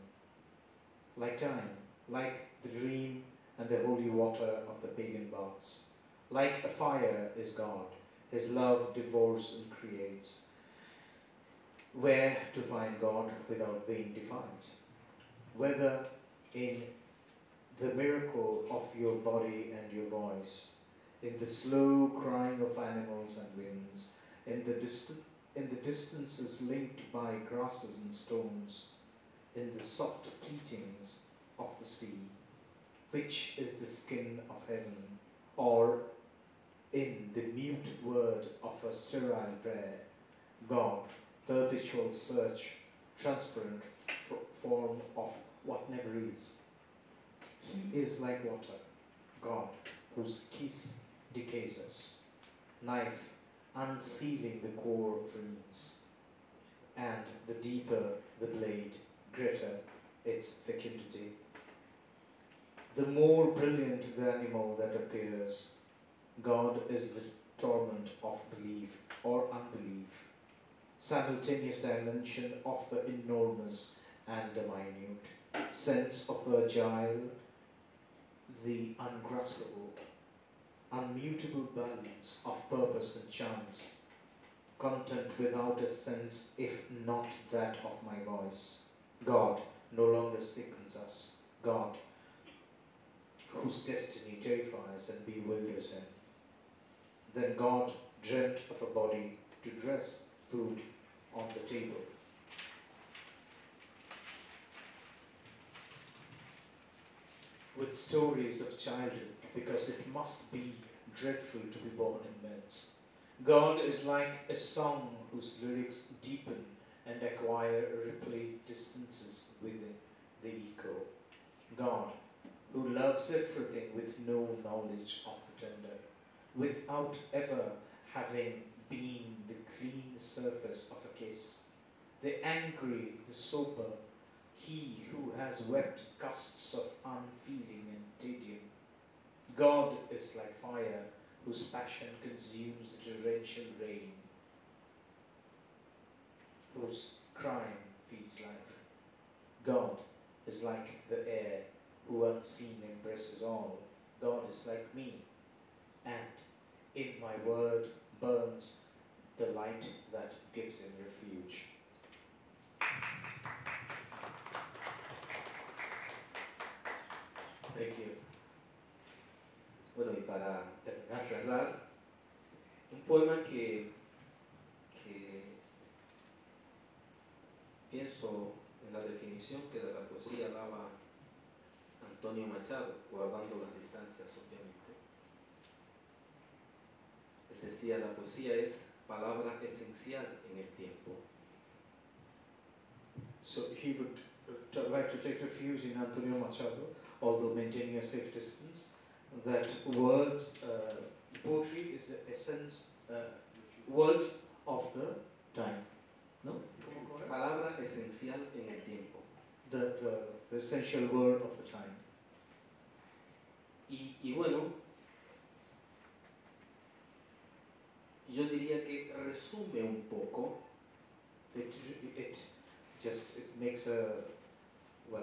Like time, like the dream and the holy water of the pagan baths. Like a fire is God, his love devours and creates. Where to find God without vain defiance? Whether in the miracle of your body and your voice, in the slow crying of animals and winds, in the distances linked by grasses and stones, in the soft pleatings of the sea, which is the skin of heaven, or in the mute word of a sterile prayer, God, the perpetual search, transparent form of what never is. He is like water, God, whose kiss decays us, knife unsealing the core of dreams, and the deeper the blade, greater its fecundity. The more brilliant the animal that appears, God is the torment of belief or unbelief, simultaneous dimension of the enormous and the minute, sense of the agile, the ungraspable, unmutable balance of purpose and chance, content without a sense if not that of my voice. God no longer sickens us, God whose destiny terrifies and bewilders him. Then God dreamt of a body to dress, food on the table. With stories of childhood, because it must be dreadful to be born in men's. God is like a song whose lyrics deepen and acquire ripply distances within the echo. God, who loves everything with no knowledge of the tender, without ever having been the clean surface of a kiss. The angry, the sober, he who has wept gusts of unfeeling and tedium. God is like fire, whose passion consumes the torrential rain, whose crime feeds life. God is like the air, who unseen embraces all. God is like me, and in my word burns the light that gives him refuge. Thank you. Bueno, y para terminar, cerrar, un poema que pienso en la definición que de la poesía daba Antonio Machado, guardando las distancias, obviamente. Él decía, la poesía es palabra esencial en el tiempo. So he would like to take refuge in Antonio Machado, although maintaining a safe distance, that words, poetry is the essence, words of the time. No? Palabra esencial en el tiempo. The essential word of the time. Y bueno, yo diría que resume un poco. It makes a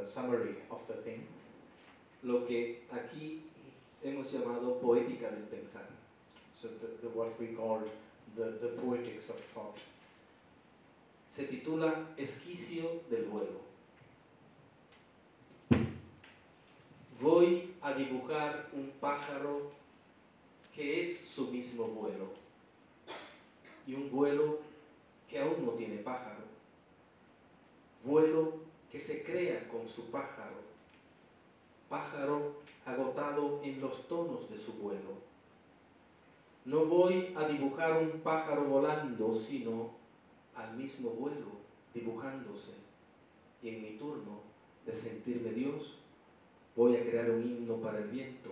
summary of the thing. Lo que aquí hemos llamado poética del pensar. So what we called the poetics of thought. Se titula Esquicio del vuelo. Voy a dibujar un pájaro que es su mismo vuelo, y un vuelo que aún no tiene pájaro, vuelo que se crea con su pájaro, pájaro agotado en los tonos de su vuelo. No voy a dibujar un pájaro volando, sino al mismo vuelo dibujándose, y en mi turno de sentirme Dios, voy a crear un himno para el viento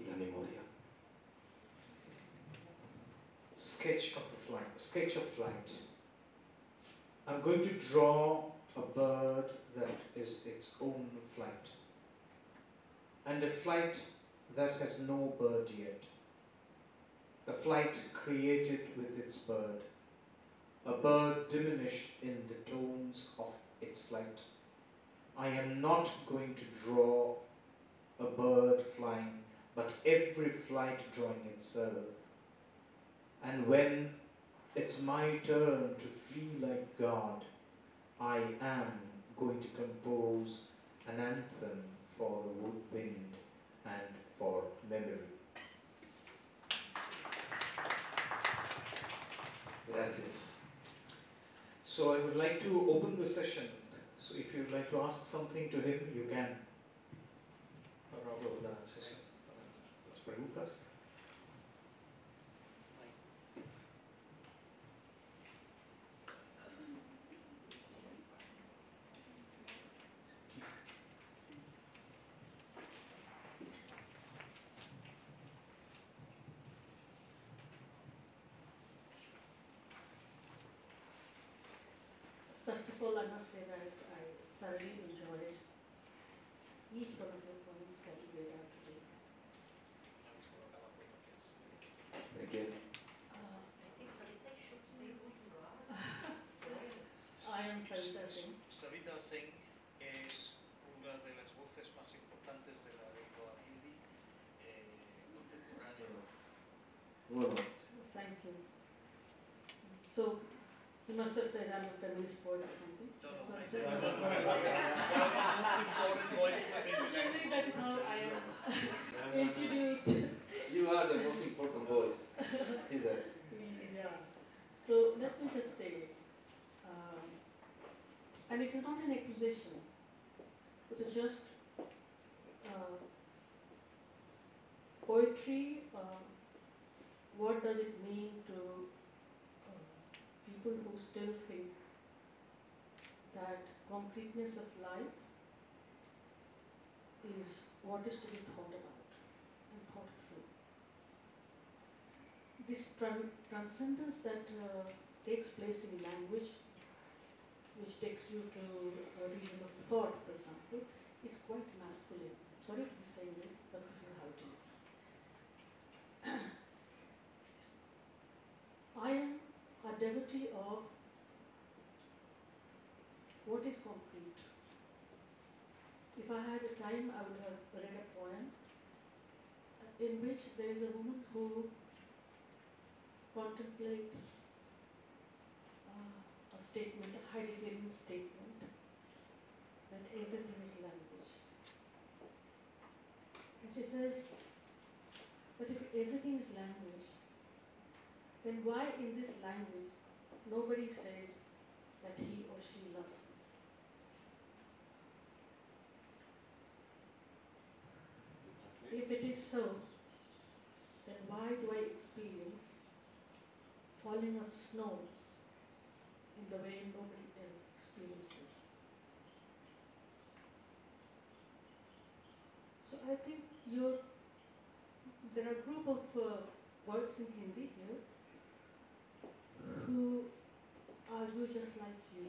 y la memoria. Sketch of the flight. Sketch of flight. I'm going to draw a bird that is its own flight, and a flight that has no bird yet. A flight created with its bird. A bird diminished in the tones of its flight. I am not going to draw a bird flying, but every flight drawing itself. And when it's my turn to flee like God, I am going to compose an anthem for the wind and for memory. Gracias. So I would like to open the session. So if you would like to ask something to him, you can. Ahora abro la sesión para las preguntas. First of all, I must say that I thoroughly enjoyed each one of the poems that you laid out today. Thank you. I think Sarita should say who you are. I am Sarita Singh. Sarita Singh es una de las voces más importantes de la lengua hindi contemporánea. Well, thank you. So, you must have said I'm a feminist poet or something. No, I said I'm one of the most important voices of Indian language. That is how I am introduced. You are the most important voice, is it? Yeah. So let me just say, and it is not an accusation. It is just poetry. What does it mean to people who still think that completeness of life is what is to be thought about and thought through? This transcendence that takes place in language, which takes you to a region of thought, for example, is quite masculine. I'm sorry to be saying this, but this is how it is. I am a devotee of what is concrete. If I had a time, I would have read a poem in which there is a woman who contemplates a statement, a Heideggerian statement, that everything is language. And she says, but if everything is language, then why in this language nobody says that he or she loves me? If it is so, then why do I experience falling of snow in the way nobody else experiences? So I think there are a group of words in Hindi here who argue just like you.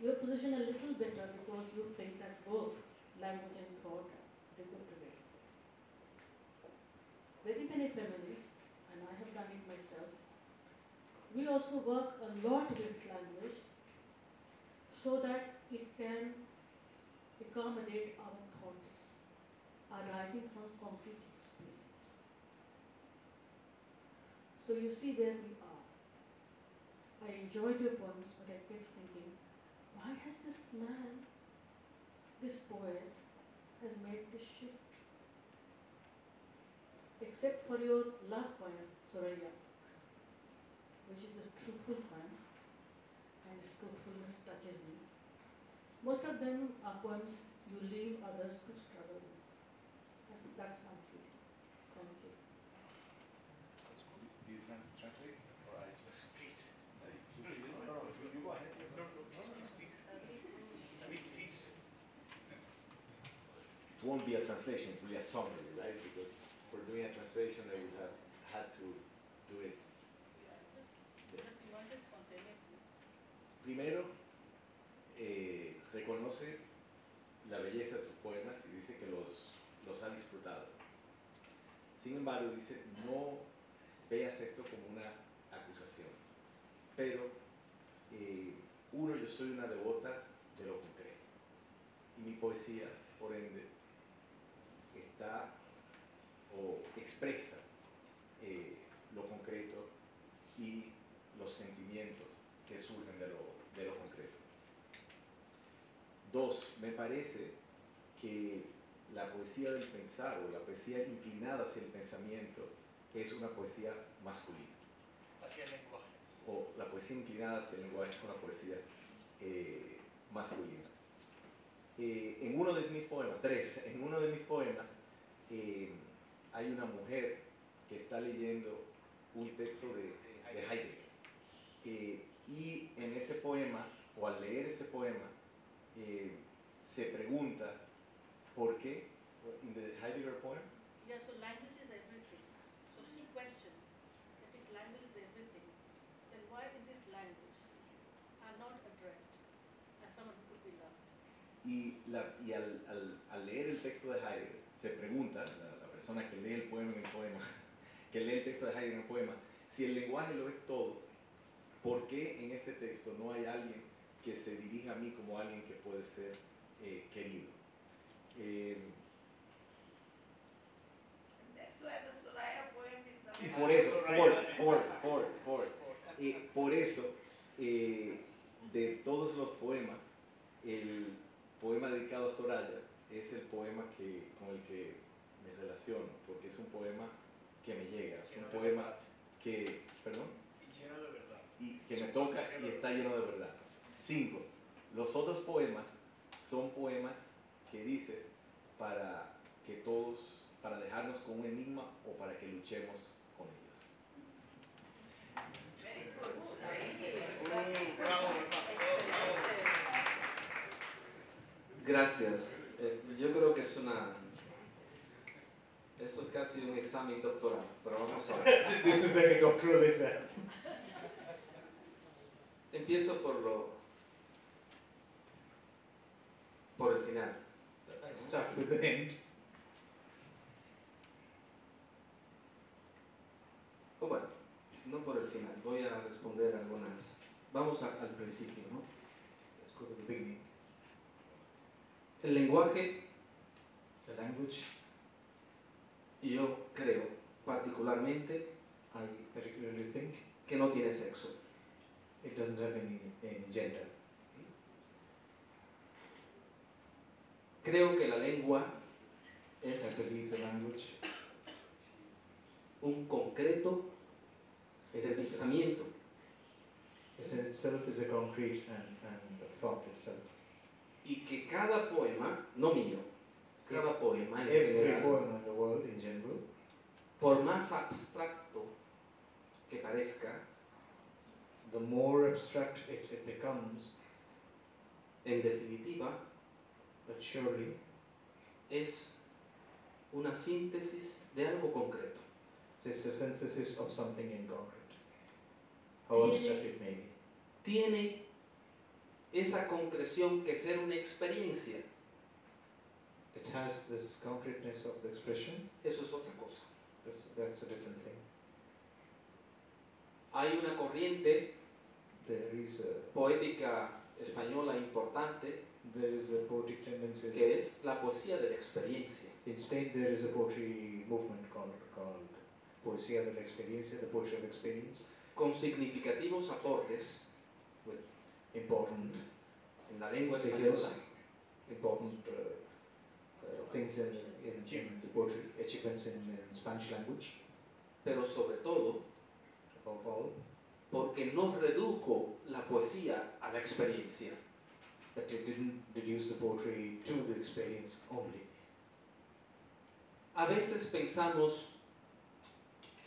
Your position a little better because you think that both language and thought, they go together. Very many feminists, and I have done it myself, we also work a lot with language so that it can accommodate our thoughts arising from concrete experience. So you see where we are. I enjoyed your poems, but I kept thinking, why has this man, this poet, has made this shift? Except for your love poem, Soraya, which is a truthful poem, and its truthfulness touches me. Most of them are poems you leave others to struggle with. That's my feeling. Thank you. That's good. Do you translate? All right. Please. No, please. It won't be a translation, it will be a summary, right? Because for doing a translation, I would have had to do it. Yes. Primero, reconoce la belleza de tus poemas y dice que los ha disfrutado. Sin embargo, dice, no veas esto como una acusación. Pero, uno, yo soy una devota de lo concreto. Y mi poesía, por ende, está o expresa lo concreto y los sentimientos que surgen de lo concreto. Dos, me parece que la poesía del pensar o la poesía inclinada hacia el pensamiento es una poesía masculina. Hacia el lenguaje. poesía inclinada hacia el lenguaje, es una poesía masculina. En uno de mis poemas, hay una mujer que está leyendo un texto de Heidegger. Y en ese poema, o al leer ese poema, se pregunta por qué, en el Heidegger poem. Yeah, so language is everything. So she questions that if language is everything, then why in this language are not addressed as someone who could be loved? Y al leer el texto de Heidegger, se pregunta, la persona que lee el poema en el poema, que lee el texto de Heidegger en el poema, si el lenguaje lo es todo, ¿por qué en este texto no hay alguien que se dirija a mí como alguien que puede ser querido? Y por eso, de todos los poemas, el poema dedicado a Soraya es el poema que, con el que me relaciono, porque es un poema que me llega, es un poema que, y lleno de verdad. Y que me toca y está lleno de verdad. 5. Los otros poemas son poemas que dices para que todos, para dejarnos con un enigma o para que luchemos con ellos. Gracias. Yo creo que es una... Eso es casi un examen doctoral, pero vamos a ver. This is like a doctoral exam. Empiezo por el final. Start with the end. O bueno, no por el final. Voy a responder algunas... Vamos al principio, ¿no? Let's go to the beginning. El lenguaje, the language, yo creo particularmente, I particularly think, que no tiene sexo. It doesn't have any gender. Creo que la lengua es, I believe the language, un concreto de pensamiento. It itself is a concrete and the thought itself. Y que cada poema, no mío, cada poema en general, por más abstracto que parezca, the more abstract it becomes, en definitiva, but surely, es una síntesis de algo concreto. It's a synthesis of something in concrete. How abstract it may be. Tiene esa concreción que ser una experiencia. It has this concreteness of the expression. Eso es otra cosa. That's a different thing. Hay una corriente poética española importante. There is a poetic tendency que es la poesía de la experiencia. In Spain there is a poetry movement called poesía de la experiencia, the poetry of experience, con significativos aportes. With important en la lengua española, important things in the poetry, achievements in Spanish language, pero sobre todo, above all, porque no redujo la poesía a la experiencia. That it didn't reduce the poetry to the experience only. A veces pensamos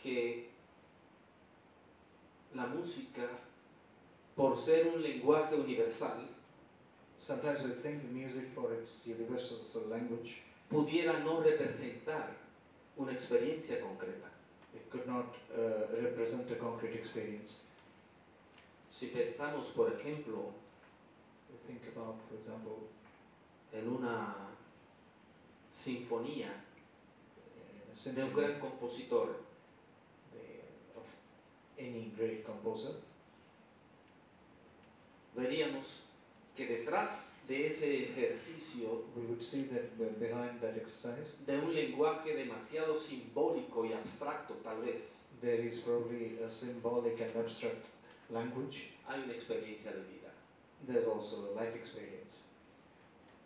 que la música, por ser un lenguaje universal, sometimes we think the music for its universal language, pudiera no representar una experiencia concreta. It could not represent a concrete experience. Si pensamos, por ejemplo, en una sinfonía de un gran compositor, of any great composer, veríamos que detrás de ese ejercicio de un lenguaje demasiado simbólico y abstracto, tal vez, there is probably a symbolic and abstract language, hay una experiencia de vida. There's also a life experience.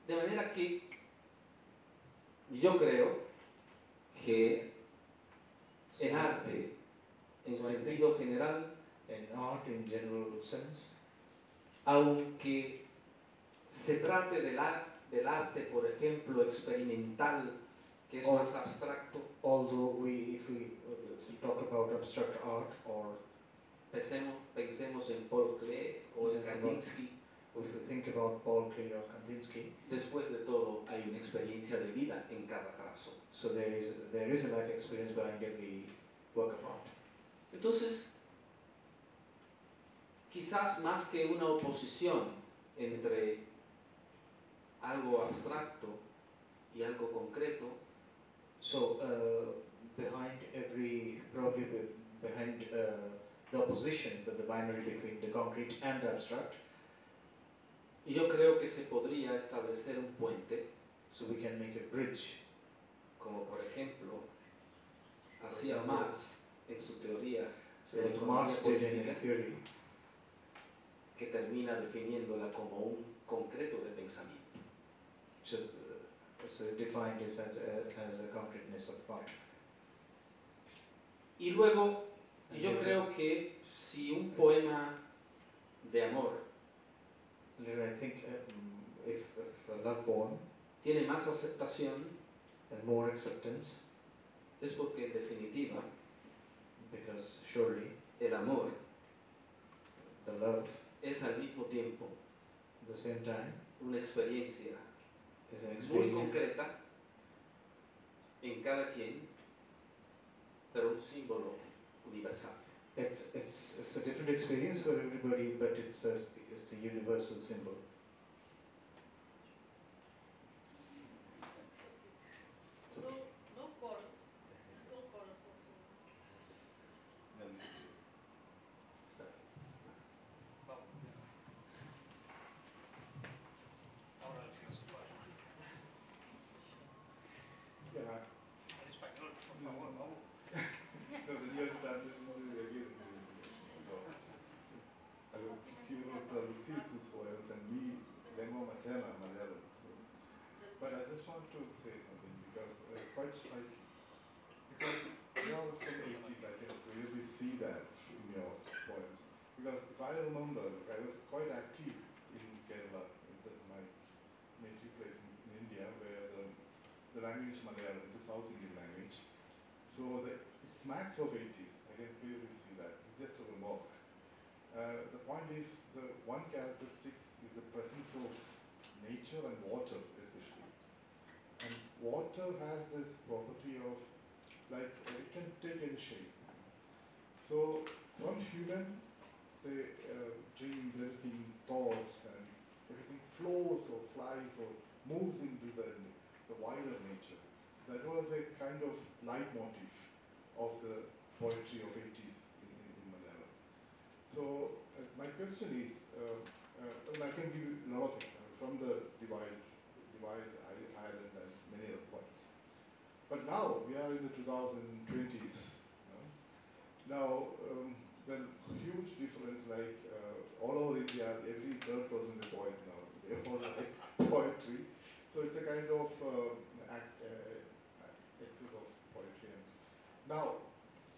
De manera que yo creo que el arte, en sentido general, and not in general sense, aunque se trate del arte, por ejemplo, experimental, que es más abstracto, although if we talk about abstract art, or pensemos en Paul Klee o en Kandinsky, if we think about Paul Klee or Kandinsky, después de todo hay una experiencia de vida en cada trazo. So there is a life experience behind every work of art. Entonces, quizás más que una oposición entre algo abstracto y algo concreto, so probably behind the opposition, but the binary between the concrete and the abstract. Y yo creo que se podría establecer un puente, so we can make a bridge, como por ejemplo hacía Marx en su teoría, que termina definiéndola como un concreto de pensamiento. So defined as a concreteness of thought. Y luego, yo creo que si un poema de amor, I think, if a love poem tiene más aceptación, and more acceptance, es porque en definitiva, because surely, el amor, the love, es al mismo tiempo, the same time, una experiencia muy concreta en cada quien, pero un símbolo universal. It's a different experience for everybody, but it's a universal symbol. Malayalam, it's a South Indian language, so it smacks of 80s, I can clearly see that, it's just a remark. The point is, the one characteristic is the presence of nature and water especially. And water has this property of, like, it can take any shape. So from human, the dreams, everything, thoughts, and everything flows or flies or moves into the wider nature. That was a kind of leitmotif of the poetry of 80s in Malayalam. So my question is, and I can give you a lot of examples from the Divide Island and many other points. But now we are in the 2020s. You know? Now there's a huge difference, like all over India, every third person is a poet now. They all write poetry. So it's a kind of excess of poetry. And now,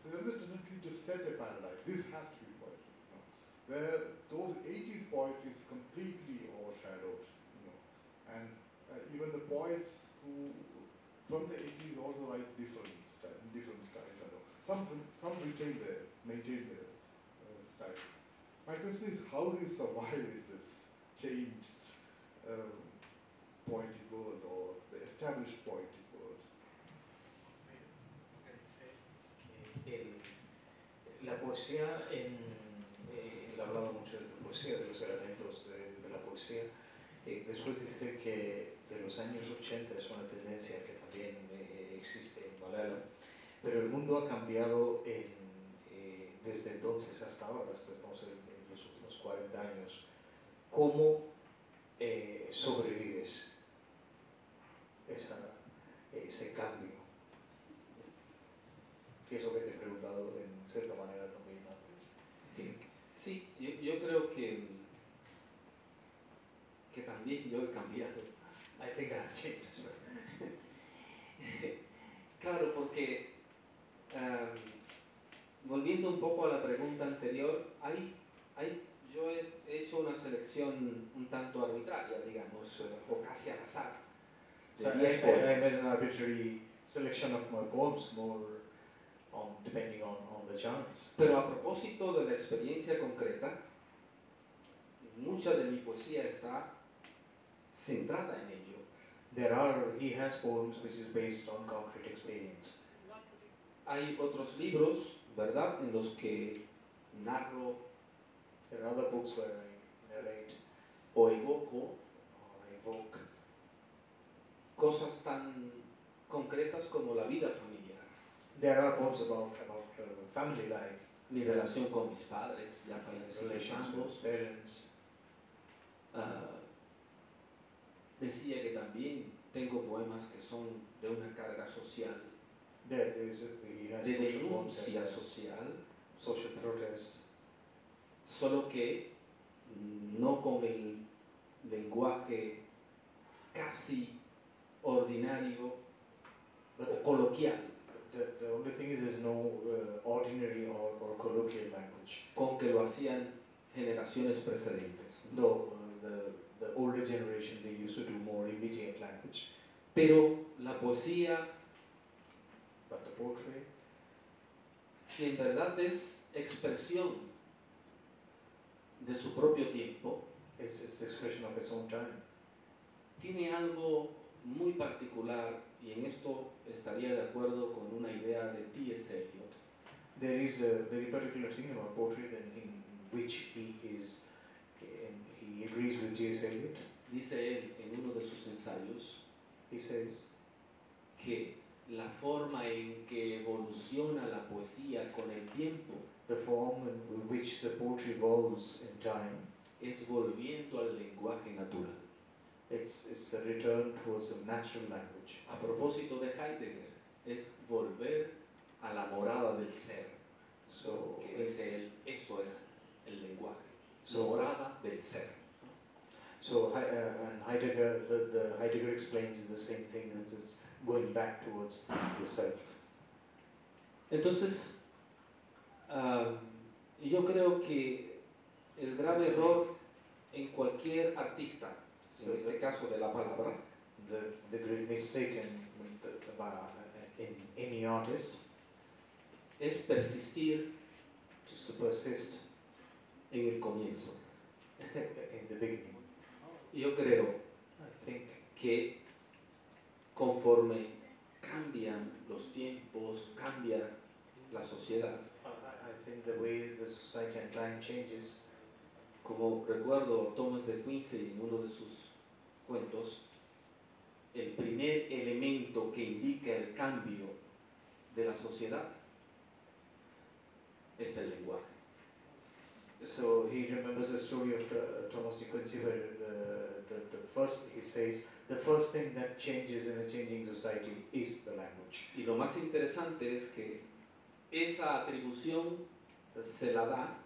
there is a tendency to set a paradigm. This has to be poetry, you know, where those 80s poetry is completely overshadowed, you know. And even the poets who from the 80s also write different styles. I know. Some maintain their style. My question is, how do you survive with this changed poetic world, or the established poetic world? La poesía, él ha hablado mucho de la poesía, de los elementos de la poesía. Después dice que de los años 80 es una tendencia que también existe en Malayalam, pero el mundo ha cambiado desde entonces hasta ahora, hasta estamos en los últimos 40 años. ¿Cómo sobrevives ese cambio? Que es lo que te he preguntado en cierta manera también antes. Sí, yo creo que también yo he cambiado. I think I've changed as well. Claro, porque volviendo un poco a la pregunta anterior, yo he hecho una selección un tanto arbitraria, digamos, o casi al azar. So at this point I made an arbitrary selection of my poems, more depending on the genres. Pero a propósito de la experiencia concreta, mucha de mi poesía está centrada en ello. He has poems which is based on concrete experience. Hay otros libros, ¿verdad?, en los que narro, there are other books where I narrate, o evoco, cosas tan concretas como la vida familiar. There are poems about family life. Mi relación con mis padres, ya fallecidos ambos. Decía que también tengo poemas que son de una carga social, de denuncia social, social protest, solo que no con el lenguaje casi ordinario o coloquial. The only thing is there's no ordinary or colloquial language. Con que lo hacían generaciones precedentes. No, the older generation, they used to do more immediate language. Pero la poesía, but the poetry, si en verdad es expresión de su propio tiempo, it's expression of its own time, tiene algo muy particular, y en esto estaría de acuerdo con una idea de T.S. Eliot. There is a very particular thing about poetry in which he agrees with T.S. Eliot. Dice él en uno de sus ensayos, he says, que la forma en que evoluciona la poesía con el tiempo, the form in which the poetry evolves in time, es volviendo al lenguaje natural. It's a return towards a natural language. A propósito de Heidegger, es volver a la morada del ser. So, eso es el lenguaje. So, morada del ser. So and Heidegger, the Heidegger explains the same thing, that it's going back towards the self. Entonces, yo creo que el grave error en cualquier artista, en este caso de la palabra, the great mistake in any artist, es persistir, to persist, en el comienzo, in the beginning. Yo creo que conforme cambian los tiempos, cambia la sociedad. I think the way the society and time changes. Como recuerdo Thomas De Quincey en uno de sus cuentos, el primer elemento que indica el cambio de la sociedad es el lenguaje. So he remembers the story of Thomas De Quincey, where the first thing that changes in a changing society is the language. Y lo más interesante es que esa atribución se la da,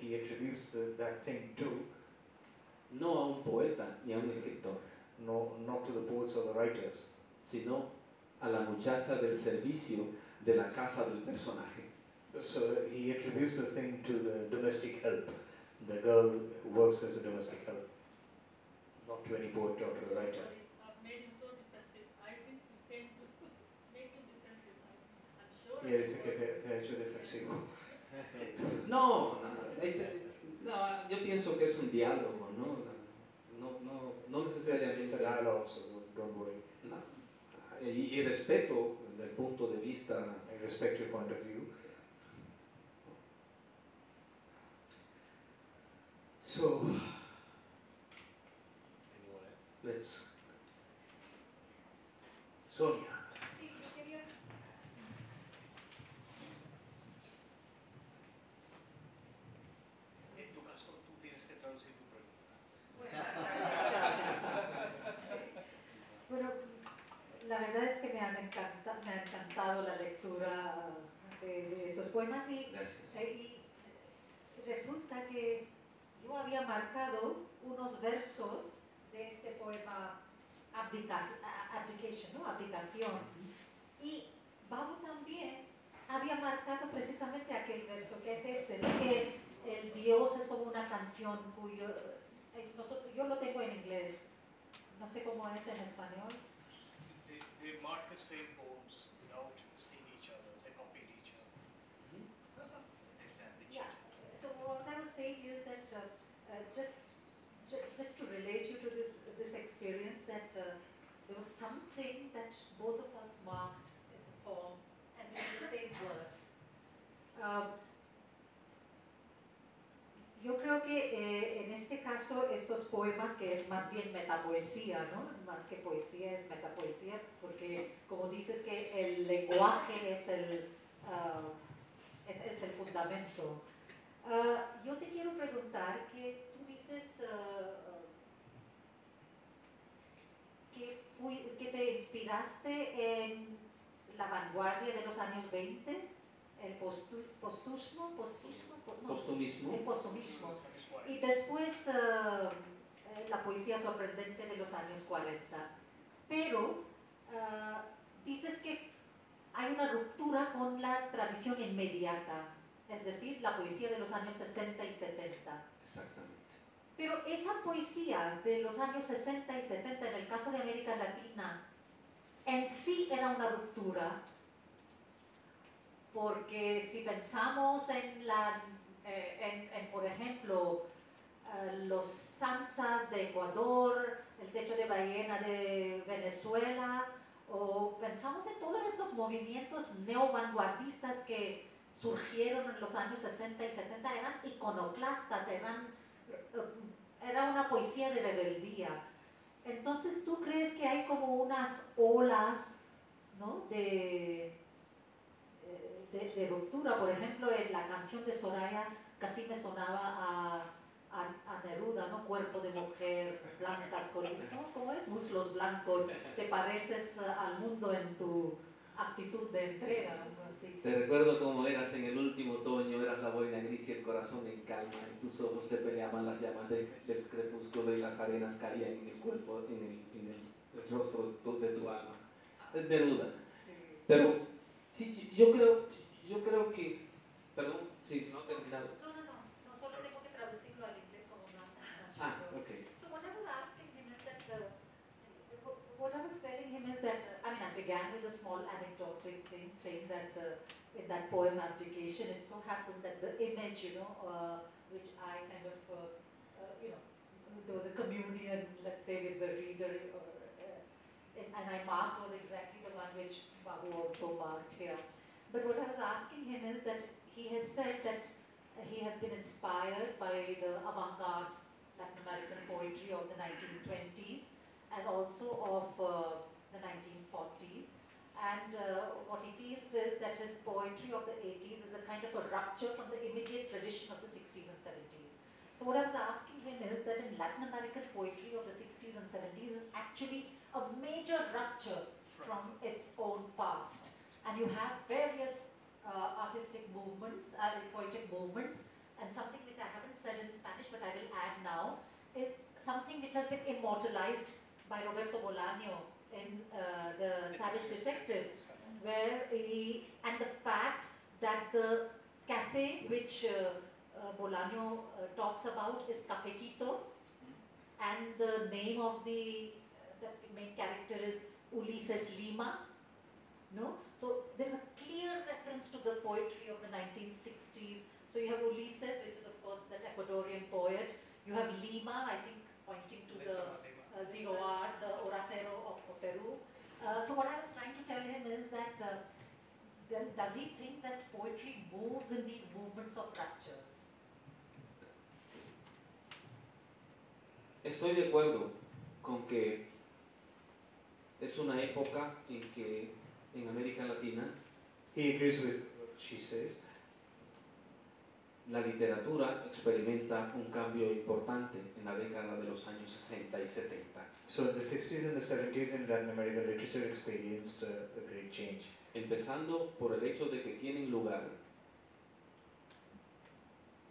he attributes that thing to, no a un poeta ni a un escritor, not to the poets or the writers, sino a la muchacha del servicio de la casa del personaje. So he attributes the thing to the domestic help, the girl who works as a domestic help, not to any poet or to the writer. Yes, they're actually defensive. No, yo pienso que es un diálogo, no necesariamente. Es un diálogo, don't worry. Y respeto el punto de vista. I respect your point of view. So, let's. Sonia. Bueno, la verdad es que me ha encantado la lectura de esos poemas, y resulta que yo había marcado unos versos de este poema Abdication, ¿no? Abdicación, y vamos también había marcado precisamente aquel verso que es este, que el Dios es como una canción cuyo... yo lo tengo en inglés, no sé cómo es en español. They mark the same poems without seeing each other, they copy each other. Yeah. So what I was saying is that just to relate you to this experience, that there was something that both of us marked in the poem and in the same verse. Yo creo que en este caso estos poemas, que es más bien metapoesía, ¿no? Más que poesía es metapoesía, porque como dices que el lenguaje es el fundamento. Yo te quiero preguntar que tú dices que te inspiraste en la vanguardia de los años 20, el postumismo, y después la poesía sorprendente de los años 40, pero dices que hay una ruptura con la tradición inmediata, es decir, la poesía de los años 60 y 70. Exactamente. Pero esa poesía de los años 60 y 70, en el caso de América Latina, en sí era una ruptura. Porque si pensamos en por ejemplo, los Sansas de Ecuador, el techo de ballena de Venezuela, o pensamos en todos estos movimientos neovanguardistas que surgieron en los años 60 y 70, eran iconoclastas, era una poesía de rebeldía. Entonces, ¿tú crees que hay como unas olas, ¿no? de ruptura? Por ejemplo, en la canción de Soraya casi me sonaba a Neruda, ¿no? Cuerpo de mujer, blancas, ¿cómo es? Muslos blancos, te pareces al mundo en tu actitud de entrega, ¿no? Así. Te recuerdo cómo eras en el último otoño, eras la boina gris y el corazón en calma, en tus ojos se peleaban las llamas del crepúsculo y las arenas caían en el cuerpo, en el rostro de tu alma. Es Neruda. Sí. Pero sí, yo creo que... Perdón, sí, no he terminado. No, solo tengo que traducirlo al inglés como una... okay. So what I was asking him is that... what I was telling him is that... I mean, I began with a small anecdotic thing, saying that in that poem Abdication, it so happened that the image, you know, which I kind of, you know, there was a communion, let's say, with the reader, or, and I marked was exactly the one which Babu also marked here. But what I was asking him is that he has said that he has been inspired by the avant-garde Latin American poetry of the 1920s and also of the 1940s. And what he feels is that his poetry of the 80s is a kind of a rupture from the immediate tradition of the 60s and 70s. So what I was asking him is that in Latin American poetry of the 60s and 70s is actually a major rupture from its own past. And you have various artistic movements, poetic movements, and something which I haven't said in Spanish but I will add now, is something which has been immortalized by Roberto Bolaño in The Savage Detectives, where he, and the fact that the cafe which Bolaño talks about is Café Quito, and the name of the main character is Ulises Lima, no? So there's a clear reference to the poetry of the 1960s. So you have Ulises, which is of course that Ecuadorian poet. You have Lima, I think pointing to the zero hour, the Oracero of Peru. So what I was trying to tell him is that does he think that poetry moves in these movements of ruptures? Estoy de acuerdo con que es una época en que en América Latina, he agrees with what she says, la literatura experimenta un cambio importante en la década de los años 60 y 70. So the 60s and the 70s in Latin American literature experienced a great change. Empezando por el hecho de que tienen lugar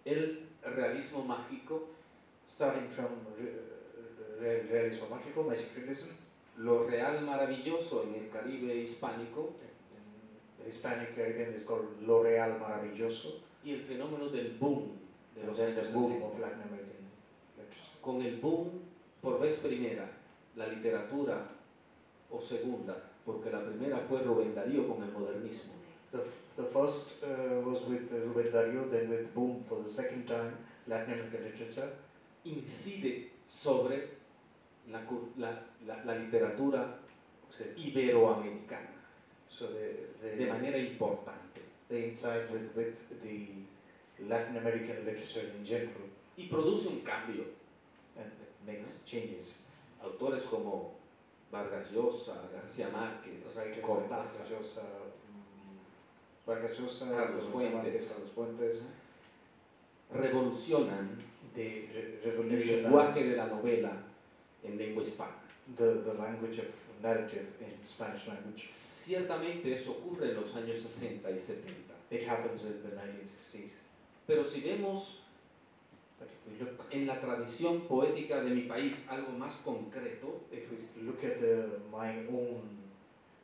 el realismo mágico, starting from realismo mágico, magic realism, lo real maravilloso en el Caribe hispánico, Hispanic Caribbean es called L'Oreal Maravilloso. Y el fenómeno del boom de los años 60. Con el boom, por vez primera, la literatura, o segunda, porque la primera fue Rubén Darío con el modernismo. The first was with Rubén Darío, then with Boom for the second time, Latin American literature. Incide sobre la literatura iberoamericana, so de manera importante. They incide with the Latin American literature in general. Y produce un cambio. And it makes changes. Autores como Vargas Llosa, García Márquez, Cortázar, Carlos Fuentes, revolucionan el lenguaje de la novela en lengua hispana. The language of narrative in Spanish language. Ciertamente eso ocurre en los años 60 y 70. It happens in the 1960s. Pero si vemos en la tradición poética de mi país algo más concreto, if we look at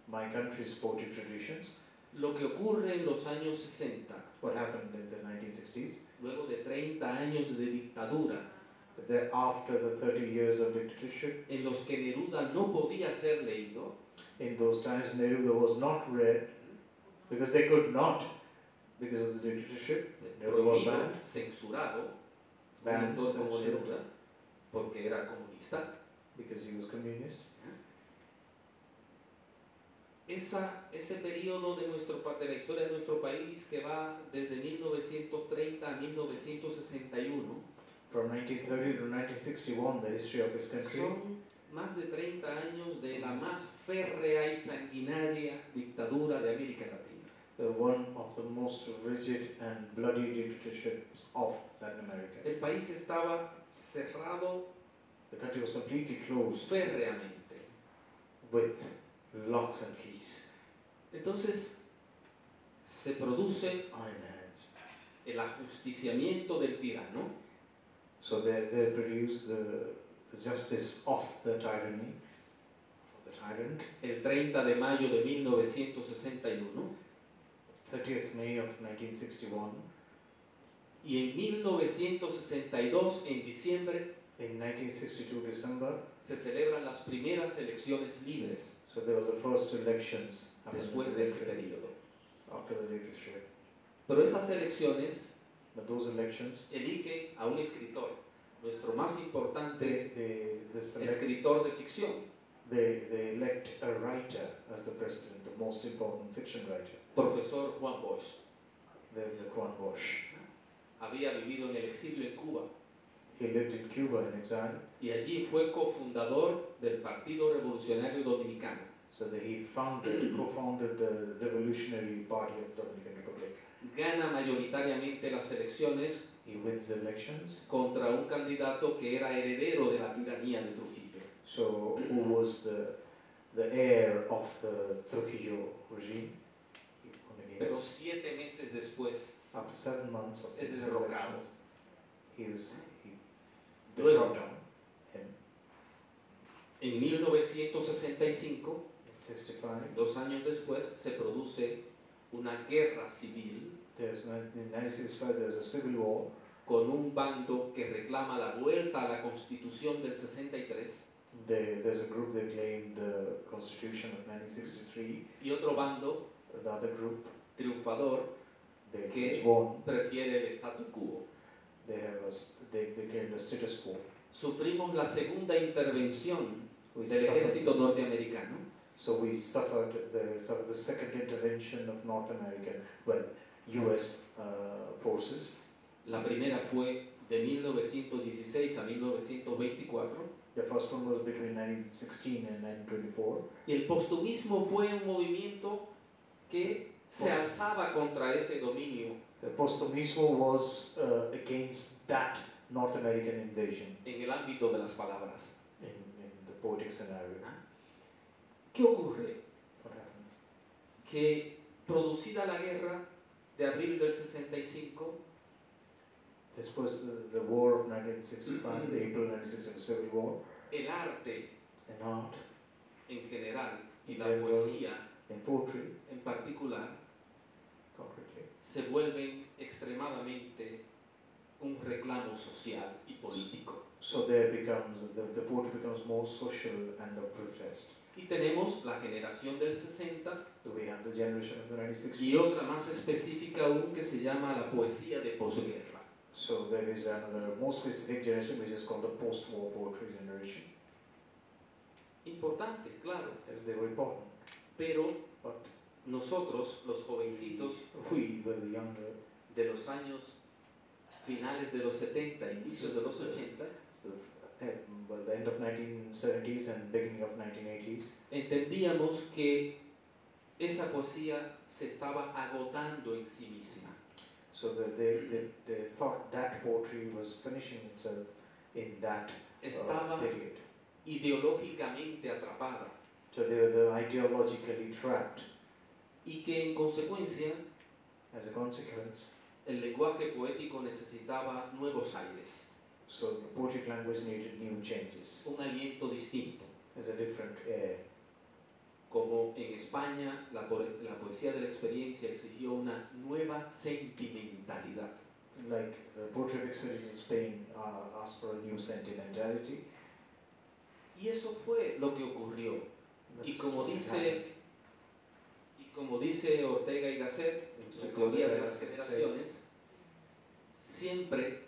my country's poetry traditions, lo que ocurre en los años 60, what happened in the 1960s, luego de 30 años de dictadura, after the 30 years of dictatorship, en los que Neruda no podía ser leído, in those times Neruda was not read because they could not, because of the dictatorship, Neruda was banned, censurado, banned, como Neruda, porque era comunista, because he was communist. Ese periodo de la historia de nuestro país que va desde 1930 a 1961, from 1930 to 1961, the history of this country, son más de 30 años de la más férrea y sanguinaria dictadura de América Latina. One of the most rigid and bloody dictatorships of Latin America. El país estaba cerrado, the country was completely closed, férreamente, with locks and keys. Entonces se produce el ajusticiamiento del tirano. So they produce the justice of the tyranny. El 30 de mayo de 1961. 30th May of 1961. Y en 1962, en diciembre, in 1962 December, se celebran las primeras elecciones libres. So there was the first elections después de ese periodo. After the dictatorship. Pero esas elecciones, but those elections, eligen a un escritor, nuestro más importante escritor de ficción. They elect a writer as the president, the most important fiction writer. Profesor Juan Bosch. Juan Bosch. Había vivido en el exilio en Cuba. He lived in Cuba in exile. Y allí fue cofundador del Partido Revolucionario Dominicano. So that he co-founded the Revolutionary Party of Dominican Republic. Gana mayoritariamente las elecciones, he wins the elections, contra un candidato que era heredero de la tiranía de Trujillo. So who was the heir of the Trujillo regime? Pero 7 meses después, after 7 months of es derrocado. Luego, en 1965, 2 años después, se produce una guerra civil, in 1965, there's a civil war, con un bando que reclama la vuelta a la Constitución del 63, there's a group that claimed the Constitution of 1963, y otro bando, the other group, triunfador, que prefiere el statu quo. They claimed the status quo. Sufrimos la segunda intervención del ejército norteamericano. So we suffered the second intervention of North American, well, U.S. Forces. La primera fue de 1916 a 1924. The first one was between 1916 and 1924. Y el postumismo fue un movimiento que se alzaba contra ese dominio. The postumismo was against that North American invasion. En el ámbito de las palabras. In the poetic scenario. ¿Qué ocurre? Que producida la guerra de abril del 65, después de la guerra de 1965, de abril de 1965, el arte en general y la poesía en particular se vuelven extremadamente un reclamo social y político. So there becomes, the poetry becomes more social and of protest. Y tenemos la generación del 60 y otra más específica aún que se llama la poesía de posguerra. So there is another more specific generation which is called the post-war poetry generation. Importante, claro. They were important. Pero nosotros, los jovencitos, de los años finales de los 70, inicios de los 80, well, the end of 1970s and beginning of 1980s, entendíamos que esa poesía se estaba agotando en sí misma. So they thought that poetry was finishing itself in that period. Ideológicamente atrapada. So they were ideologically trapped. Y que en consecuencia, as a consequence, el lenguaje poético necesitaba nuevos aires. So the poetic language needed new changes. Un aliento distinto. As a different air. Como en España, la poesía de la experiencia exigió una nueva sentimentalidad. Like the poetry of experience in Spain asked for a new sentimentality. Y eso fue lo que ocurrió. Y como dice Ortega y Gasset en su Teoría de las Generaciones, siempre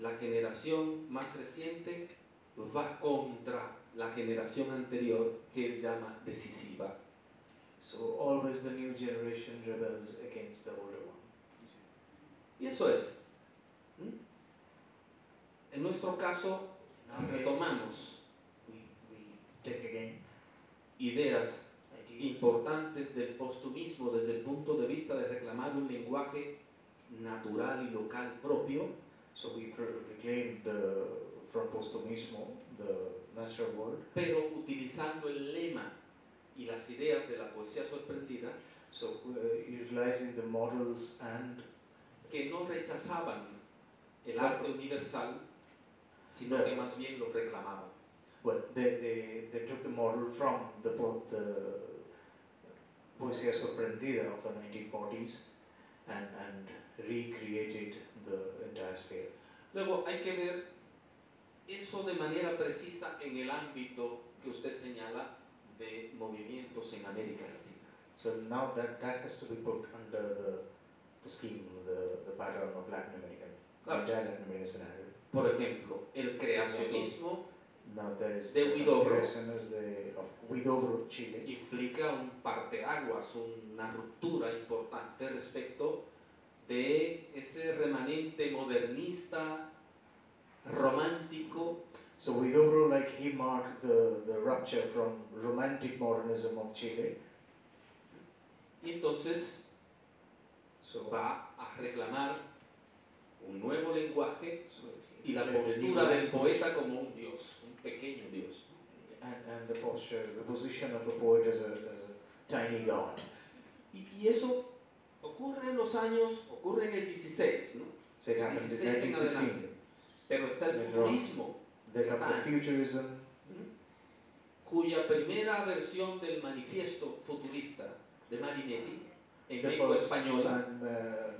la generación más reciente va contra la generación anterior, que él llama decisiva. So always the new generation rebels against the older one. Y eso es. En nuestro caso, retomamos ideas importantes del postumismo desde el punto de vista de reclamar un lenguaje natural y local propio. So we reclaim from postumismo the natural world, pero utilizando el lema y las ideas de la poesía sorprendida, so utilizing the models and que no rechazaban el arte universal, sino que más bien lo reclamaban. Well, they took the model from the poesía sorprendida of the 1940s and recreated the entire sphere. Luego hay que ver eso de manera precisa en el ámbito que usted señala de movimientos en América Latina. So now that has to be put under the scheme, the pattern of Latin American, claro. Latin American scenario. Por ejemplo, el creacionismo de Huidobro, Chile, implica un parteaguas, una ruptura importante respecto de ese remanente modernista, romántico. So Huidobro, like he marked the rupture from romantic modernism of Chile. Y entonces va a reclamar un nuevo lenguaje y la postura del poeta como un dios, un pequeño dios. And the posture, the position of a poet as a tiny god. Y eso ocurre en los años, ocurre en el 16, ¿no? So it happens in 1916. Pero está el futurismo, cuya primera versión del manifiesto futurista de Marinetti, en lengua española,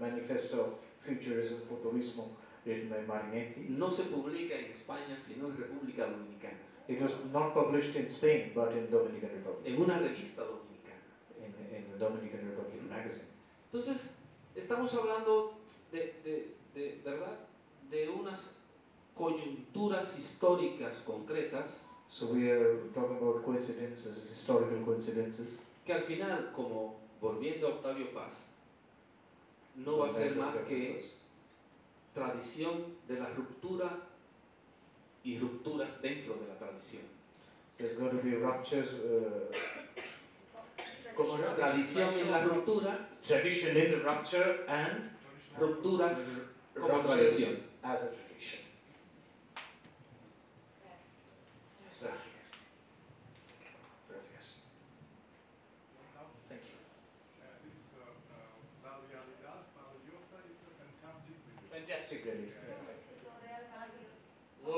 manifiesto futurismo de Marinetti, no se publica en España sino en República Dominicana. It was not published in Spain but in Dominican Republic. En una revista dominicana. In Dominican Republic magazine. Entonces estamos hablando de ¿verdad? De unas coyunturas históricas concretas. So we are talking about coincidences, historical coincidences. Que al final, como volviendo a Octavio Paz, no va a ser más que tradición de la ruptura y rupturas dentro de la tradición. There's going to be ruptures, como tradición en la ruptura, tradition in the rupture, and rupturas como tradición. As a tradition. Yes. Yes.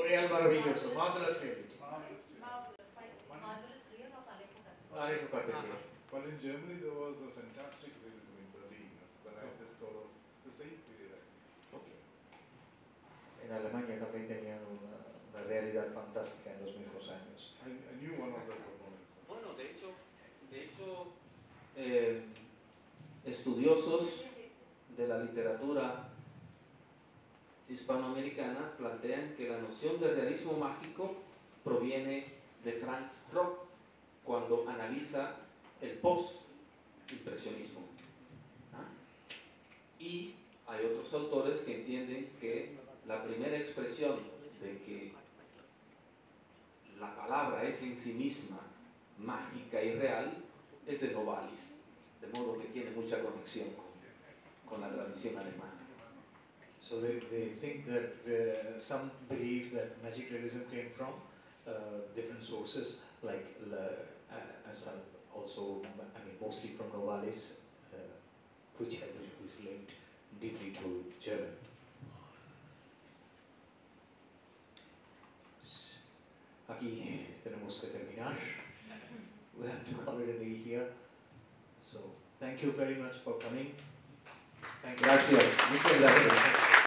Real maravilloso, marvelous reading. Marvelous reading of Alejo Carpentier. But in Germany there was a fantastic realism in Berlin, a exactamente es todo el ciclo directo. En Alemania también tenían una realidad fantástica en los mismos años. Bueno, de hecho estudiosos de la literatura hispanoamericana plantean que la noción de realismo mágico proviene de Frank Báez cuando analiza el post-impresionismo. ¿Ah? Y hay otros autores que entienden que la primera expresión de que la palabra es en sí misma mágica y real es de Novalis, de modo que tiene mucha conexión con la tradición alemana. So they think that some believe that magic realism came from different sources, like some also, I mean, mostly from Novalis, which is linked deeply to German. Aquí tenemos que terminar. We have to call it a day here. So thank you very much for coming. Thank you. Gracias. Muchas gracias.